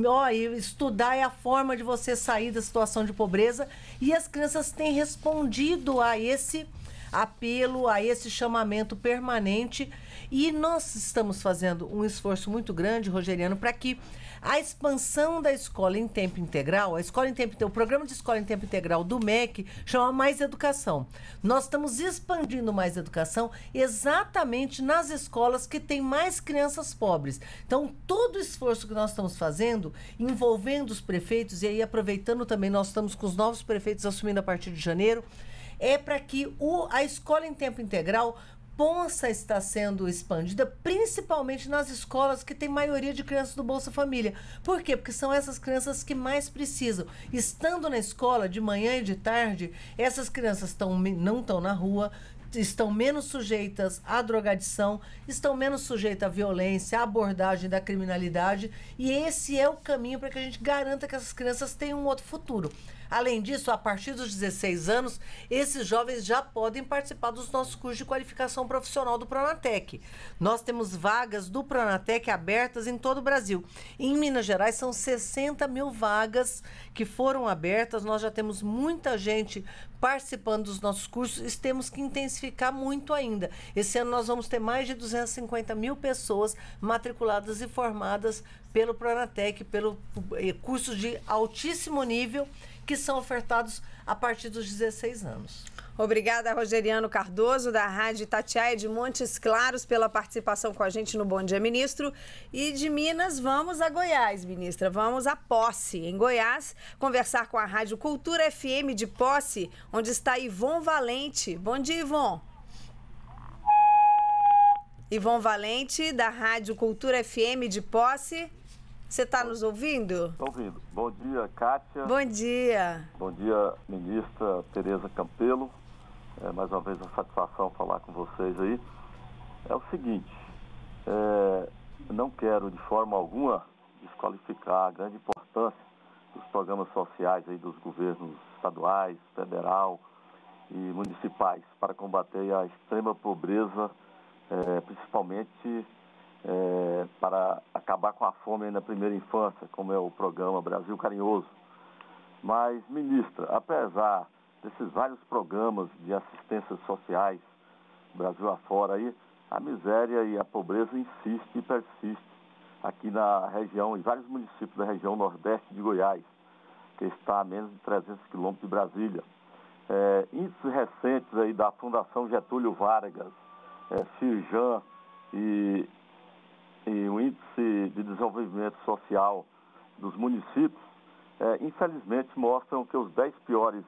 ó, estudar é a forma de você sair da situação de pobreza. E as crianças têm respondido a esse apelo, a esse chamamento permanente. E nós estamos fazendo um esforço muito grande, Rogeriano, para que a expansão da escola em tempo integral, a escola em tempo, o programa de escola em tempo integral do M E C chama Mais Educação. Nós estamos expandindo Mais Educação exatamente nas escolas que têm mais crianças pobres. Então, todo o esforço que nós estamos fazendo, envolvendo os prefeitos, e aí aproveitando também, nós estamos com os novos prefeitos assumindo a partir de janeiro, é para que o, a escola em tempo integral possa estar sendo expandida, principalmente nas escolas que tem maioria de crianças do Bolsa Família. Por quê? Porque são essas crianças que mais precisam. Estando na escola de manhã e de tarde, essas crianças tão, não estão na rua, estão menos sujeitas à drogadição, estão menos sujeitas à violência, à abordagem da criminalidade, e esse é o caminho para que a gente garanta que essas crianças tenham um outro futuro. Além disso, a partir dos dezesseis anos, esses jovens já podem participar dos nossos cursos de qualificação profissional do Pronatec. Nós temos vagas do Pronatec abertas em todo o Brasil. Em Minas Gerais, são sessenta mil vagas que foram abertas. Nós já temos muita gente participando dos nossos cursos e temos que intensificar muito ainda. Esse ano nós vamos ter mais de duzentas e cinquenta mil pessoas matriculadas e formadas pelo Pronatec, pelo curso de altíssimo nível, que são ofertados a partir dos dezesseis anos. Obrigada, Rogeriano Cardoso, da Rádio Itatiaia de Montes Claros, pela participação com a gente no Bom Dia, Ministro. E de Minas, vamos a Goiás, ministra. Vamos à Posse, em Goiás, conversar com a Rádio Cultura F M de Posse, onde está Ivon Valente. Bom dia, Ivon. Ivon Valente, da Rádio Cultura F M de Posse. Você está nos ouvindo? Estou ouvindo. Bom dia, Kátia. Bom dia. Bom dia, ministra Tereza Campello. É, mais uma vez, uma satisfação falar com vocês aí. É o seguinte, é, não quero de forma alguma desqualificar a grande importância dos programas sociais aí dos governos estaduais, federal e municipais para combater a extrema pobreza, é, principalmente é, para acabar com a fome na primeira infância, como é o programa Brasil Carinhoso. Mas, ministra, apesar desses vários programas de assistências sociais, Brasil afora aí, a miséria e a pobreza insiste e persiste aqui na região, em vários municípios da região Nordeste de Goiás, que está a menos de trezentos quilômetros de Brasília. É, índices recentes aí da Fundação Getúlio Vargas, é, Firjan e, e o Índice de Desenvolvimento Social dos Municípios, é, infelizmente mostram que os dez piores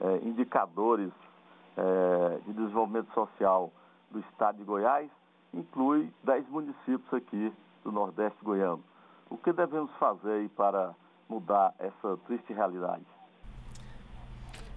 é, indicadores é, de desenvolvimento social do estado de Goiás inclui dez municípios aqui do Nordeste goiano. O que devemos fazer aí para mudar essa triste realidade?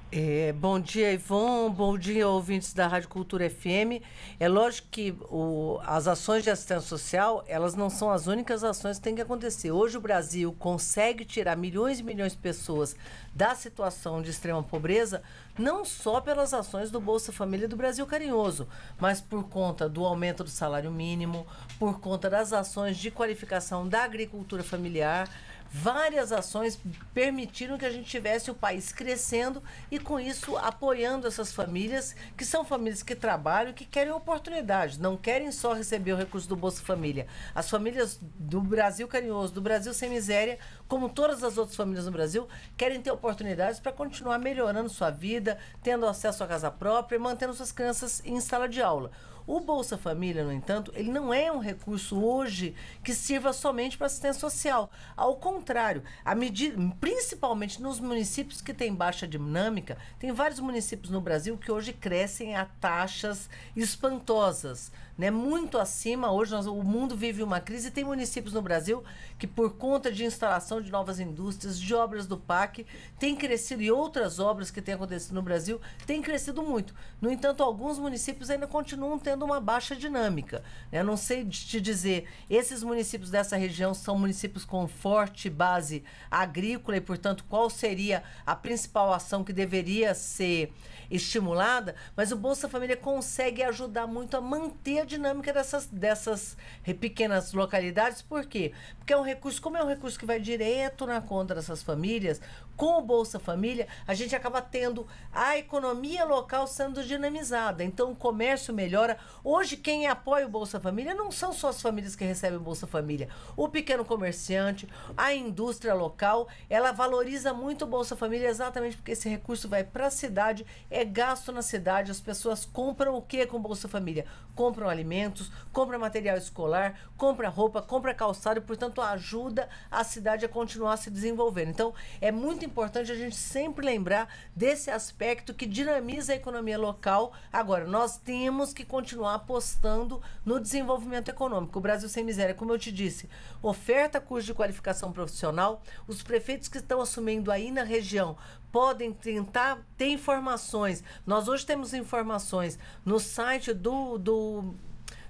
É, bom dia, Ivon. Bom dia, ouvintes da Rádio Cultura F M. É lógico que o, as ações de assistência social, elas não são as únicas ações que têm que acontecer. Hoje o Brasil consegue tirar milhões e milhões de pessoas da situação de extrema pobreza, não só pelas ações do Bolsa Família e do Brasil Carinhoso, mas por conta do aumento do salário mínimo, por conta das ações de qualificação da agricultura familiar. Várias ações permitiram que a gente tivesse o país crescendo e, com isso, apoiando essas famílias, que são famílias que trabalham e que querem oportunidades, não querem só receber o recurso do Bolsa Família. As famílias do Brasil Carinhoso, do Brasil Sem Miséria, como todas as outras famílias no Brasil, querem ter oportunidades para continuar melhorando sua vida, tendo acesso à casa própria e mantendo suas crianças em sala de aula. O Bolsa Família, no entanto, ele não é um recurso hoje que sirva somente para assistência social. Ao contrário, a medida, principalmente nos municípios que têm baixa dinâmica, tem vários municípios no Brasil que hoje crescem a taxas espantosas, né? Muito acima. Hoje nós, o mundo vive uma crise e tem municípios no Brasil que, por conta de instalação de novas indústrias, de obras do PAC, tem crescido, e outras obras que têm acontecido no Brasil, tem crescido muito. No entanto, alguns municípios ainda continuam tendo uma baixa dinâmica, né? Não sei te dizer, esses municípios dessa região são municípios com forte base agrícola e, portanto, qual seria a principal ação que deveria ser estimulada, mas o Bolsa Família consegue ajudar muito a manter a dinâmica dessas, dessas pequenas localidades. Por quê? Porque é um recurso, como é um recurso que vai direto na conta dessas famílias, com o Bolsa Família, a gente acaba tendo a economia local sendo dinamizada, então o comércio melhora. Hoje, quem apoia o Bolsa Família não são só as famílias que recebem o Bolsa Família. O pequeno comerciante, a indústria local, ela valoriza muito o Bolsa Família exatamente porque esse recurso vai para a cidade, é gasto na cidade. As pessoas compram o que com o Bolsa Família? Compram alimentos, compram material escolar, compram roupa, compram calçado e, portanto, ajuda a cidade a continuar se desenvolvendo. Então, é muito importante a gente sempre lembrar desse aspecto que dinamiza a economia local. Agora, nós temos que continuar apostando no desenvolvimento econômico. O Brasil Sem Miséria, como eu te disse, oferta curso de qualificação profissional. Os prefeitos que estão assumindo aí na região podem tentar ter informações. Nós hoje temos informações no site do, do,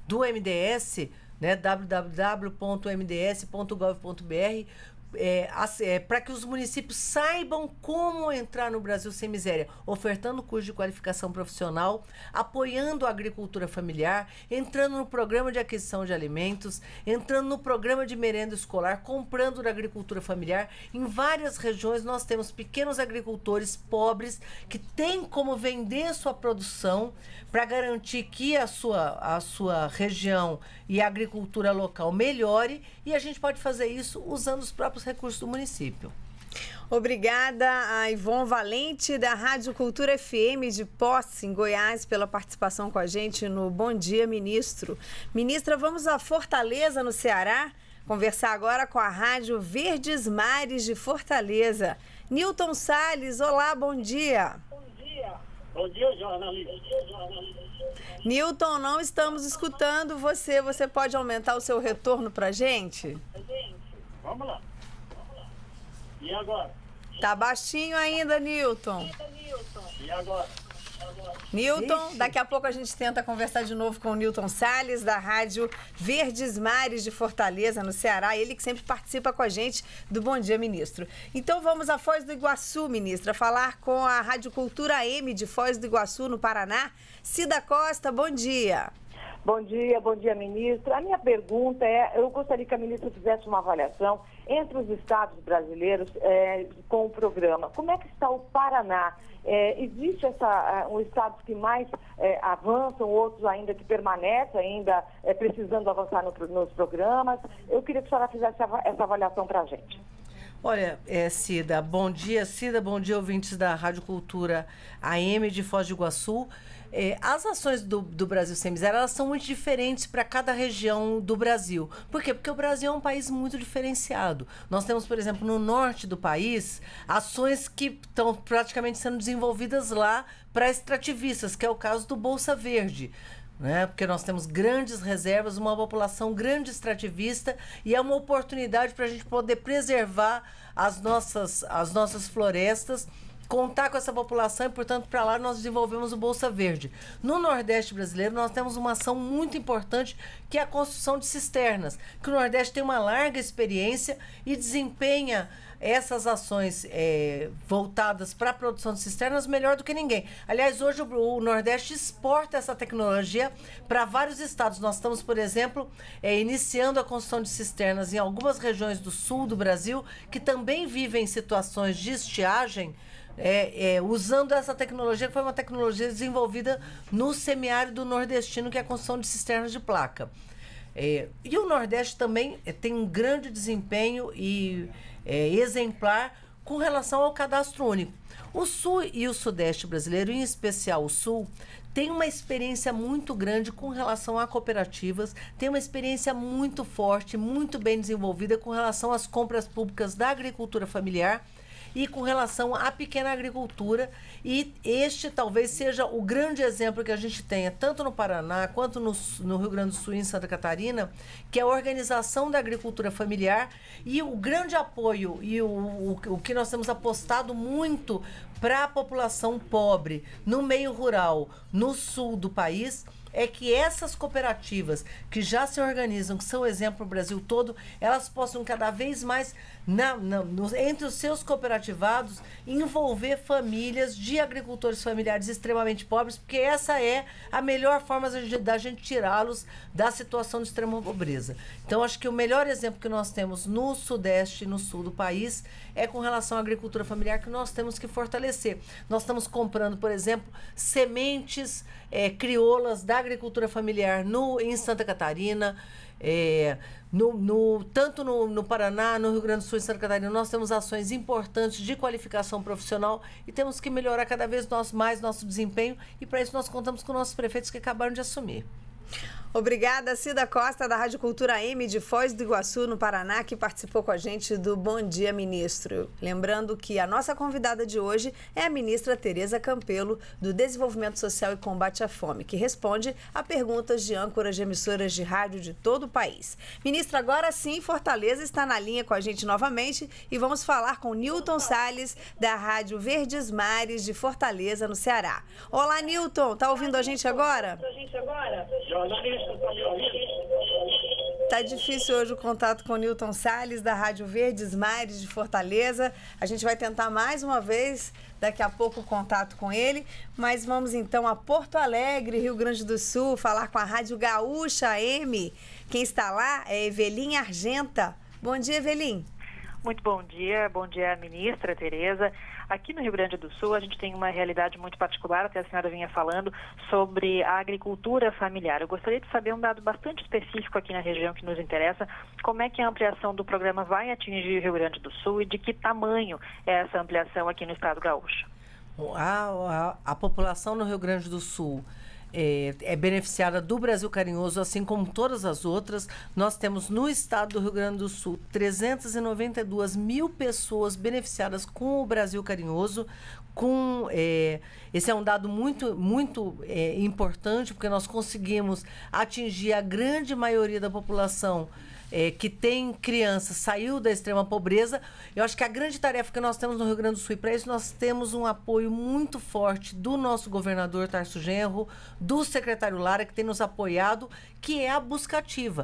do M D S, né, w w w ponto m d s ponto gov ponto b r, É, é, para que os municípios saibam como entrar no Brasil Sem Miséria, ofertando curso de qualificação profissional, apoiando a agricultura familiar, entrando no programa de aquisição de alimentos, entrando no programa de merenda escolar, comprando da agricultura familiar. Em várias regiões nós temos pequenos agricultores pobres que têm como vender sua produção para garantir que a sua, a sua região e a agricultura local melhore, e a gente pode fazer isso usando os próprios recursos do município. Obrigada a Ivon Valente, da Rádio Cultura F M de Posse, em Goiás, pela participação com a gente no Bom Dia, Ministro. Ministra, vamos a Fortaleza, no Ceará, conversar agora com a Rádio Verdes Mares de Fortaleza. Nilton Salles, olá, bom dia. Bom dia. Bom dia, jornalista. Bom dia, jornalista. Nilton, não estamos escutando você. Você pode aumentar o seu retorno para a gente? Vamos lá. E agora? Tá baixinho ainda, Nilton. E agora? Nilton, Ixi. Daqui a pouco a gente tenta conversar de novo com o Nilton Salles, da Rádio Verdes Mares de Fortaleza, no Ceará. Ele que sempre participa com a gente do Bom Dia, Ministro. Então vamos a Foz do Iguaçu, ministra, falar com a Rádio Cultura A M de Foz do Iguaçu, no Paraná. Cida Costa, bom dia. Bom dia, bom dia, ministra. A minha pergunta é, eu gostaria que a ministra fizesse uma avaliação entre os estados brasileiros é, com o programa. Como é que está o Paraná? É, existe essa, um estado que mais é, avançam, outros ainda que permanecem, ainda é, precisando avançar no, nos programas. Eu queria que a senhora fizesse essa avaliação para a gente. Olha, é, Cida, bom dia, Cida, bom dia, ouvintes da Rádio Cultura A M de Foz do Iguaçu. É, as ações do, do Brasil Sem Miséria, elas são muito diferentes para cada região do Brasil. Por quê? Porque o Brasil é um país muito diferenciado. Nós temos, por exemplo, no norte do país, ações que estão praticamente sendo desenvolvidas lá para extrativistas, que é o caso do Bolsa Verde. Né? Porque nós temos grandes reservas, uma população grande extrativista, e é uma oportunidade para a gente poder preservar as nossas, as nossas florestas, contar com essa população e, portanto, para lá nós desenvolvemos o Bolsa Verde. No Nordeste brasileiro, nós temos uma ação muito importante, que é a construção de cisternas, que o Nordeste tem uma larga experiência e desempenha essas ações é, voltadas para a produção de cisternas melhor do que ninguém. Aliás, hoje o, o Nordeste exporta essa tecnologia para vários estados. Nós estamos, por exemplo, é, iniciando a construção de cisternas em algumas regiões do sul do Brasil, que também vivem situações de estiagem, É, é, usando essa tecnologia, que foi uma tecnologia desenvolvida no semiárido nordestino, que é a construção de cisternas de placa. É, e o Nordeste também é, tem um grande desempenho e é, exemplar com relação ao Cadastro Único. O Sul e o Sudeste brasileiro, em especial o Sul, tem uma experiência muito grande com relação a cooperativas, tem uma experiência muito forte, muito bem desenvolvida com relação às compras públicas da agricultura familiar e com relação à pequena agricultura, e este talvez seja o grande exemplo que a gente tenha, tanto no Paraná quanto no, no Rio Grande do Sul e em Santa Catarina, que é a organização da agricultura familiar, e o grande apoio e o, o, o que nós temos apostado muito para a população pobre, no meio rural, no sul do país, é que essas cooperativas que já se organizam, que são exemplo para o Brasil todo, elas possam cada vez mais, na, na, no, entre os seus cooperativados, envolver famílias de agricultores familiares extremamente pobres, porque essa é a melhor forma da gente tirá-los da situação de extrema pobreza. Então, acho que o melhor exemplo que nós temos no Sudeste e no Sul do país é com relação à agricultura familiar, que nós temos que fortalecer. Nós estamos comprando, por exemplo, sementes é, crioulas da agricultura familiar no, em Santa Catarina, é, no, no, tanto no, no Paraná, no Rio Grande do Sul e Santa Catarina. Nós temos ações importantes de qualificação profissional e temos que melhorar cada vez nosso, mais nosso desempenho, e para isso nós contamos com nossos prefeitos que acabaram de assumir. Obrigada, Cida Costa, da Rádio Cultura A M de Foz do Iguaçu, no Paraná, que participou com a gente do Bom Dia, Ministro. Lembrando que a nossa convidada de hoje é a ministra Tereza Campello, do Desenvolvimento Social e Combate à Fome, que responde a perguntas de âncoras de emissoras de rádio de todo o país. Ministra, agora sim, Fortaleza está na linha com a gente novamente, e vamos falar com Newton Salles, da Rádio Verdes Mares de Fortaleza, no Ceará. Olá, Newton, tá ouvindo a gente agora? A gente agora? Tá difícil hoje o contato com o Newton Salles, da Rádio Verdes Mares de Fortaleza. A gente vai tentar mais uma vez, daqui a pouco, o contato com ele. Mas vamos então a Porto Alegre, Rio Grande do Sul, falar com a Rádio Gaúcha A M. Quem está lá é Evelyn Argenta. Bom dia, Evelyn. Muito bom dia, bom dia, ministra Tereza. Aqui no Rio Grande do Sul, a gente tem uma realidade muito particular, até a senhora vinha falando, sobre a agricultura familiar. Eu gostaria de saber um dado bastante específico aqui na região que nos interessa, como é que a ampliação do programa vai atingir o Rio Grande do Sul e de que tamanho é essa ampliação aqui no estado gaúcho? A, a, a população no Rio Grande do Sul É, é beneficiada do Brasil Carinhoso, assim como todas as outras. Nós temos no estado do Rio Grande do Sul trezentas e noventa e duas mil pessoas beneficiadas com o Brasil Carinhoso. Com, é, esse é um dado muito, muito é, importante, porque nós conseguimos atingir a grande maioria da população É, que tem criança, saiu da extrema pobreza. Eu acho que a grande tarefa que nós temos no Rio Grande do Sul, e para isso nós temos um apoio muito forte do nosso governador Tarso Genro, do secretário Lara, que tem nos apoiado, que é a busca ativa.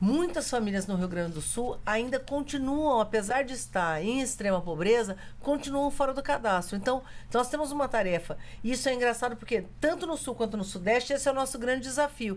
Muitas famílias no Rio Grande do Sul ainda continuam, apesar de estar em extrema pobreza, continuam fora do cadastro. Então, nós temos uma tarefa. Isso é engraçado porque, tanto no Sul quanto no Sudeste, esse é o nosso grande desafio.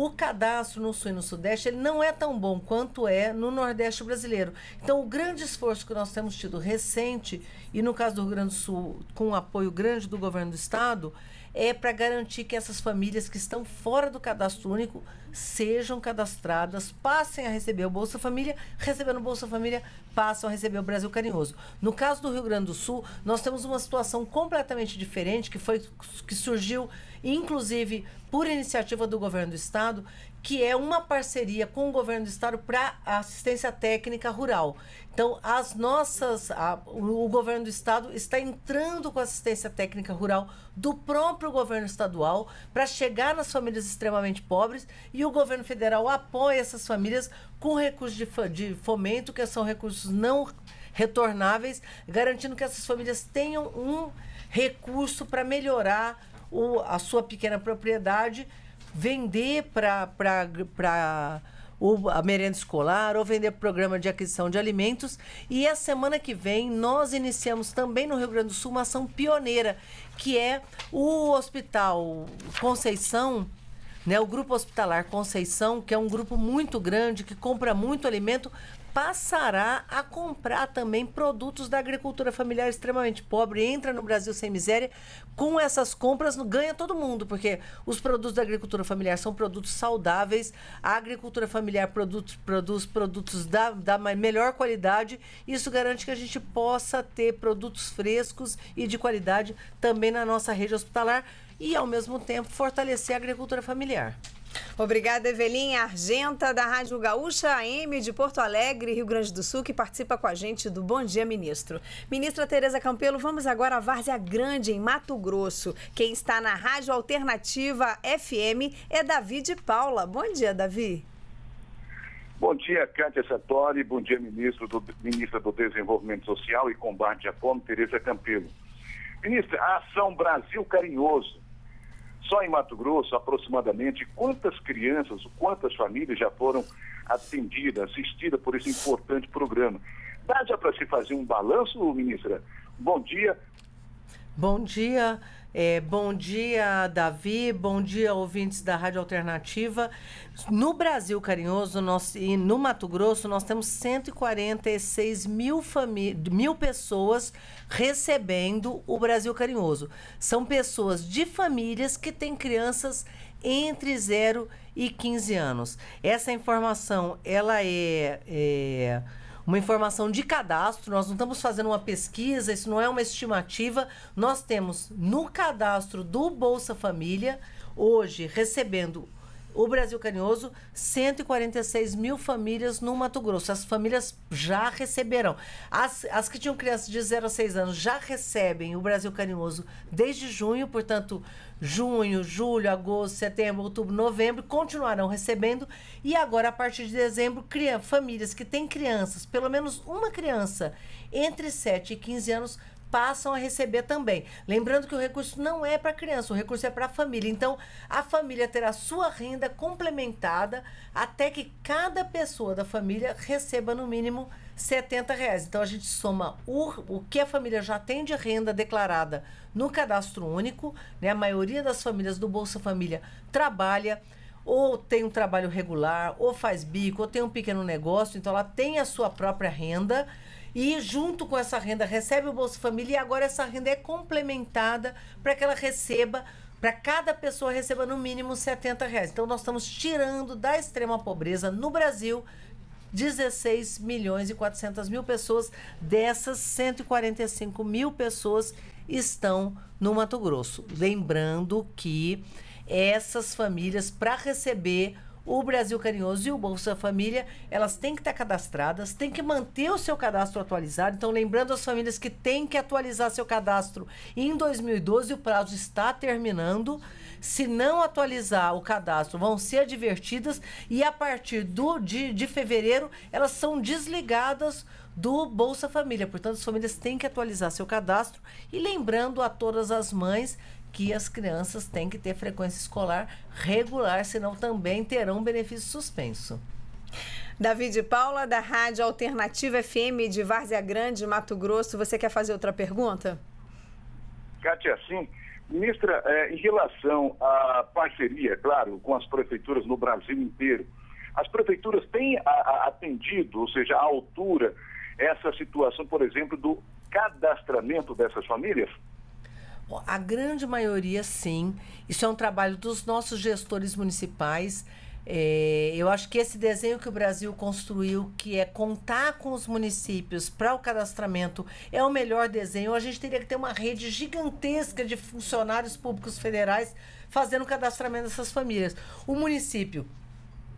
O cadastro no Sul e no Sudeste, ele não é tão bom quanto é no Nordeste brasileiro. Então, o grande esforço que nós temos tido recente, e no caso do Rio Grande do Sul, com um apoio grande do governo do Estado, é para garantir que essas famílias que estão fora do Cadastro Único sejam cadastradas, passem a receber o Bolsa Família, recebendo o Bolsa Família, passam a receber o Brasil Carinhoso. No caso do Rio Grande do Sul, nós temos uma situação completamente diferente, que, foi, que surgiu, inclusive, por iniciativa do governo do Estado, que é uma parceria com o governo do Estado para assistência técnica rural. Então, as nossas, a, o governo do Estado está entrando com assistência técnica rural do próprio governo estadual para chegar nas famílias extremamente pobres, e o governo federal apoia essas famílias com recursos de, de fomento, que são recursos não retornáveis, garantindo que essas famílias tenham um recurso para melhorar o, a sua pequena propriedade, vender para a merenda escolar ou vender programa de aquisição de alimentos. E a semana que vem nós iniciamos também no Rio Grande do Sul uma ação pioneira, que é o Hospital Conceição, né, o Grupo Hospitalar Conceição, que é um grupo muito grande, que compra muito alimento, passará a comprar também produtos da agricultura familiar extremamente pobre, entra no Brasil Sem Miséria. Com essas compras ganha todo mundo, porque os produtos da agricultura familiar são produtos saudáveis, a agricultura familiar produz, produz produtos da, da melhor qualidade. Isso garante que a gente possa ter produtos frescos e de qualidade também na nossa rede hospitalar e, ao mesmo tempo, fortalecer a agricultura familiar. Obrigada, Evelinha Argenta, da Rádio Gaúcha A M de Porto Alegre, Rio Grande do Sul, que participa com a gente do Bom Dia, Ministro. Ministra Tereza Campello, vamos agora à Várzea Grande, em Mato Grosso. Quem está na Rádio Alternativa F M é Davi de Paula. Bom dia, Davi. Bom dia, Kátia Sartório. Bom dia, ministro do, ministra do Desenvolvimento Social e Combate à Fome, Tereza Campello. Ministra, a ação Brasil Carinhoso. Só em Mato Grosso, aproximadamente, quantas crianças, quantas famílias já foram atendidas, assistidas por esse importante programa? Dá já para se fazer um balanço, ministra? Bom dia. Bom dia, é, bom dia, Davi, bom dia, ouvintes da Rádio Alternativa. No Brasil Carinhoso nós, e no Mato Grosso, nós temos cento e quarenta e seis mil, mil pessoas recebendo o Brasil Carinhoso. São pessoas de famílias que têm crianças entre zero e quinze anos. Essa informação, ela é... é... uma informação de cadastro, nós não estamos fazendo uma pesquisa, isso não é uma estimativa. Nós temos no cadastro do Bolsa Família, hoje, recebendo o Brasil Carinhoso, cento e quarenta e seis mil famílias no Mato Grosso. As famílias já receberão. As, as que tinham crianças de zero a seis anos já recebem o Brasil Carinhoso desde junho, portanto, junho, julho, agosto, setembro, outubro, novembro, continuarão recebendo. E agora, a partir de dezembro, criança, famílias que têm crianças, pelo menos uma criança, entre sete e quinze anos, passam a receber também. Lembrando que o recurso não é para criança, o recurso é para a família. Então, a família terá sua renda complementada até que cada pessoa da família receba, no mínimo, setenta reais. Então, a gente soma o, o que a família já tem de renda declarada no Cadastro Único, né? A maioria das famílias do Bolsa Família trabalha, ou tem um trabalho regular, ou faz bico, ou tem um pequeno negócio. Então, ela tem a sua própria renda, e junto com essa renda recebe o Bolsa Família, e agora essa renda é complementada para que ela receba, para cada pessoa receba no mínimo setenta reais. Então nós estamos tirando da extrema pobreza no Brasil dezesseis milhões e quatrocentas mil pessoas. Dessas, cento e quarenta e cinco mil pessoas estão no Mato Grosso. Lembrando que essas famílias, para receber o Brasil Carinhoso e o Bolsa Família, elas têm que estar cadastradas, têm que manter o seu cadastro atualizado. Então, lembrando as famílias que têm que atualizar seu cadastro em dois mil e doze, o prazo está terminando. Se não atualizar o cadastro, vão ser advertidas, e a partir do, de, de fevereiro, elas são desligadas do Bolsa Família. Portanto, as famílias têm que atualizar seu cadastro. E lembrando a todas as mães que as crianças têm que ter frequência escolar regular, senão também terão benefício suspenso. Davi de Paula, da Rádio Alternativa F M de Várzea Grande, Mato Grosso. Você quer fazer outra pergunta? Kátia, sim. Ministra, eh, em relação à parceria, claro, com as prefeituras no Brasil inteiro, as prefeituras têm a, a, atendido, ou seja, à altura, essa situação, por exemplo, do cadastramento dessas famílias? A grande maioria, sim. Isso é um trabalho dos nossos gestores municipais. É, eu acho que esse desenho que o Brasil construiu, que é contar com os municípios para o cadastramento, é o melhor desenho. A gente teria que ter uma rede gigantesca de funcionários públicos federais fazendo o cadastramento dessas famílias. O município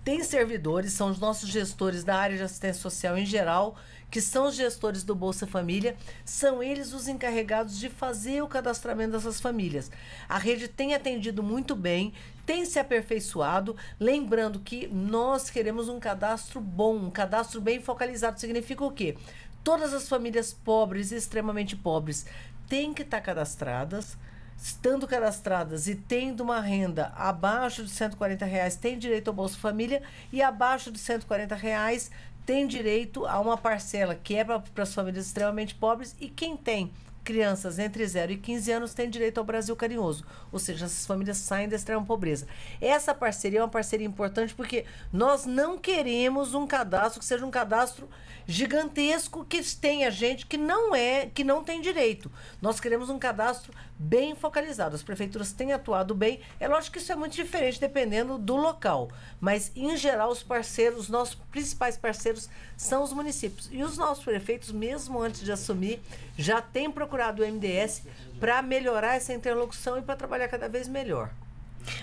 tem servidores, são os nossos gestores da área de assistência social em geral, que são os gestores do Bolsa Família, são eles os encarregados de fazer o cadastramento dessas famílias. A rede tem atendido muito bem, tem se aperfeiçoado, lembrando que nós queremos um cadastro bom, um cadastro bem focalizado. Significa o quê? Todas as famílias pobres e extremamente pobres têm que estar cadastradas. Estando cadastradas e tendo uma renda abaixo de cento e quarenta reais, tem direito ao Bolsa Família, e abaixo de cento e quarenta reais tem direito a uma parcela que é para as famílias extremamente pobres, e quem tem crianças entre zero e quinze anos tem direito ao Brasil Carinhoso, ou seja, essas famílias saem da extrema pobreza. Essa parceria é uma parceria importante porque nós não queremos um cadastro que seja um cadastro gigantesco que tenha gente que não é, que não tem direito. Nós queremos um cadastro bem focalizado. As prefeituras têm atuado bem. É lógico que isso é muito diferente dependendo do local, mas em geral os parceiros, os nossos principais parceiros são os municípios, e os nossos prefeitos, mesmo antes de assumir, já têm procurado do M D S para melhorar essa interlocução e para trabalhar cada vez melhor.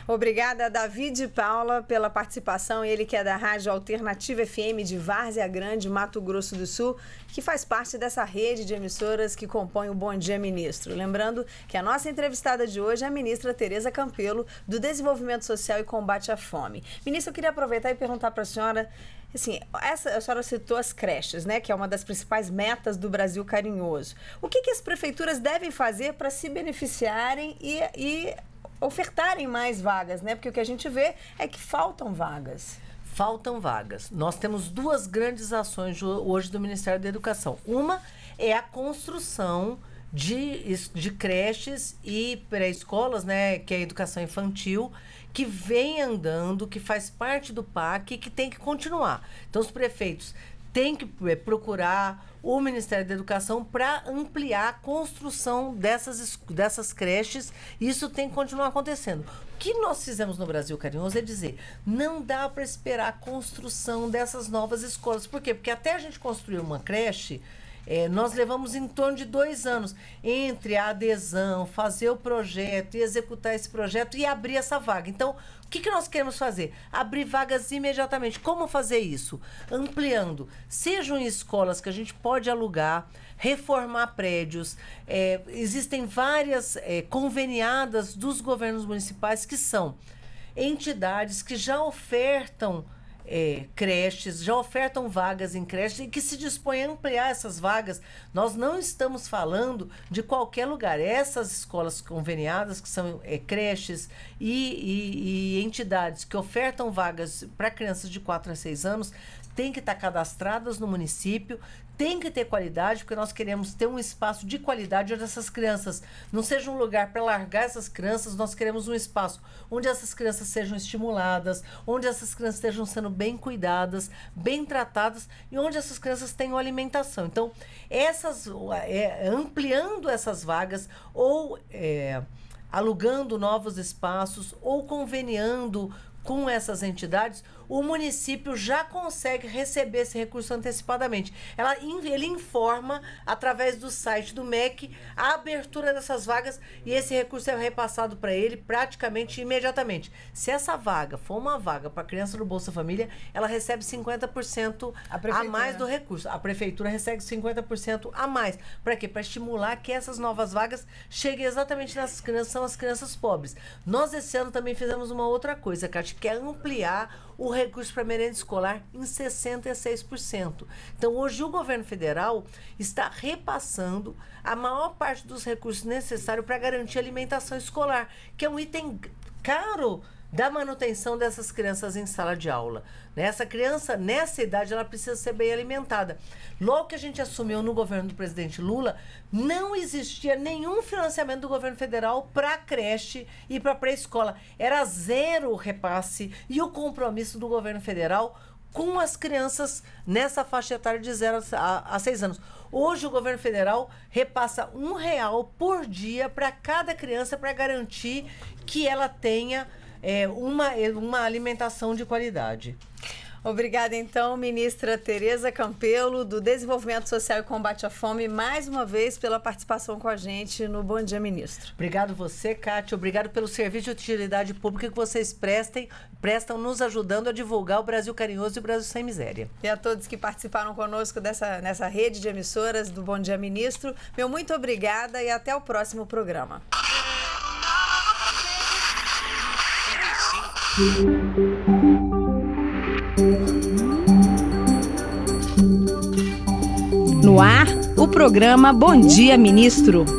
Obrigada, David e Paula, pela participação. Ele que é da Rádio Alternativa F M de Várzea Grande, Mato Grosso do Sul, que faz parte dessa rede de emissoras que compõe o Bom Dia Ministro. Lembrando que a nossa entrevistada de hoje é a ministra Tereza Campello, do Desenvolvimento Social e Combate à Fome. Ministra, eu queria aproveitar e perguntar para a senhora, assim, essa, a senhora citou as creches, né, que é uma das principais metas do Brasil Carinhoso. O que, que as prefeituras devem fazer para se beneficiarem e... e ofertarem mais vagas, né? Porque o que a gente vê é que faltam vagas. Faltam vagas. Nós temos duas grandes ações hoje do Ministério da Educação. Uma é a construção de, de creches e pré-escolas, né? Que é a educação infantil, que vem andando, que faz parte do PAC e que tem que continuar. Então, os prefeitos têm que procurar o Ministério da Educação para ampliar a construção dessas, dessas creches, e isso tem que continuar acontecendo. O que nós fizemos no Brasil Carinhoso é dizer, não dá para esperar a construção dessas novas escolas. Por quê? Porque até a gente construir uma creche, é, nós levamos em torno de dois anos entre a adesão, fazer o projeto e executar esse projeto e abrir essa vaga. Então, o que, que nós queremos fazer? Abrir vagas imediatamente. Como fazer isso? Ampliando. Sejam escolas que a gente pode alugar, reformar prédios. É, existem várias é, conveniadas dos governos municipais, que são entidades que já ofertam É, creches, já ofertam vagas em creches e que se dispõem a ampliar essas vagas. Nós não estamos falando de qualquer lugar. Essas escolas conveniadas, que são é, creches e, e, e entidades que ofertam vagas para crianças de quatro a seis anos, têm que estar cadastradas no município, tem que ter qualidade, porque nós queremos ter um espaço de qualidade onde essas crianças não seja um lugar para largar essas crianças. Nós queremos um espaço onde essas crianças sejam estimuladas, onde essas crianças estejam sendo bem cuidadas, bem tratadas, e onde essas crianças tenham alimentação. Então, essas, é, ampliando essas vagas ou é, alugando novos espaços ou conveniando com essas entidades, o município já consegue receber esse recurso antecipadamente. Ela, ele informa, através do site do M E C, a abertura dessas vagas, e esse recurso é repassado para ele praticamente imediatamente. Se essa vaga for uma vaga para criança do Bolsa Família, ela recebe cinquenta por cento a, a mais do recurso. A prefeitura recebe cinquenta por cento a mais. Para quê? Para estimular que essas novas vagas cheguem exatamente nessas crianças, são as crianças pobres. Nós, esse ano, também fizemos uma outra coisa, Kátia, que é ampliar o recurso para merenda escolar em sessenta e seis por cento. Então, hoje, o governo federal está repassando a maior parte dos recursos necessários para garantir alimentação escolar, que é um item caro da manutenção dessas crianças em sala de aula. Essa criança, nessa idade, ela precisa ser bem alimentada. Logo que a gente assumiu no governo do presidente Lula, não existia nenhum financiamento do governo federal para a creche e para a pré-escola. Era zero o repasse e o compromisso do governo federal com as crianças nessa faixa etária de zero a seis anos. Hoje o governo federal repassa um real por dia para cada criança para garantir que ela tenha é, uma, uma alimentação de qualidade. Obrigada, então, ministra Tereza Campello, do Desenvolvimento Social e Combate à Fome, mais uma vez pela participação com a gente no Bom Dia, Ministro. Obrigado você, Kátia. Obrigado pelo serviço de utilidade pública que vocês prestem, prestam nos ajudando a divulgar o Brasil Carinhoso e o Brasil Sem Miséria. E a todos que participaram conosco dessa, nessa rede de emissoras do Bom Dia, Ministro, meu muito obrigada e até o próximo programa. No ar, o programa Bom Dia, Ministro.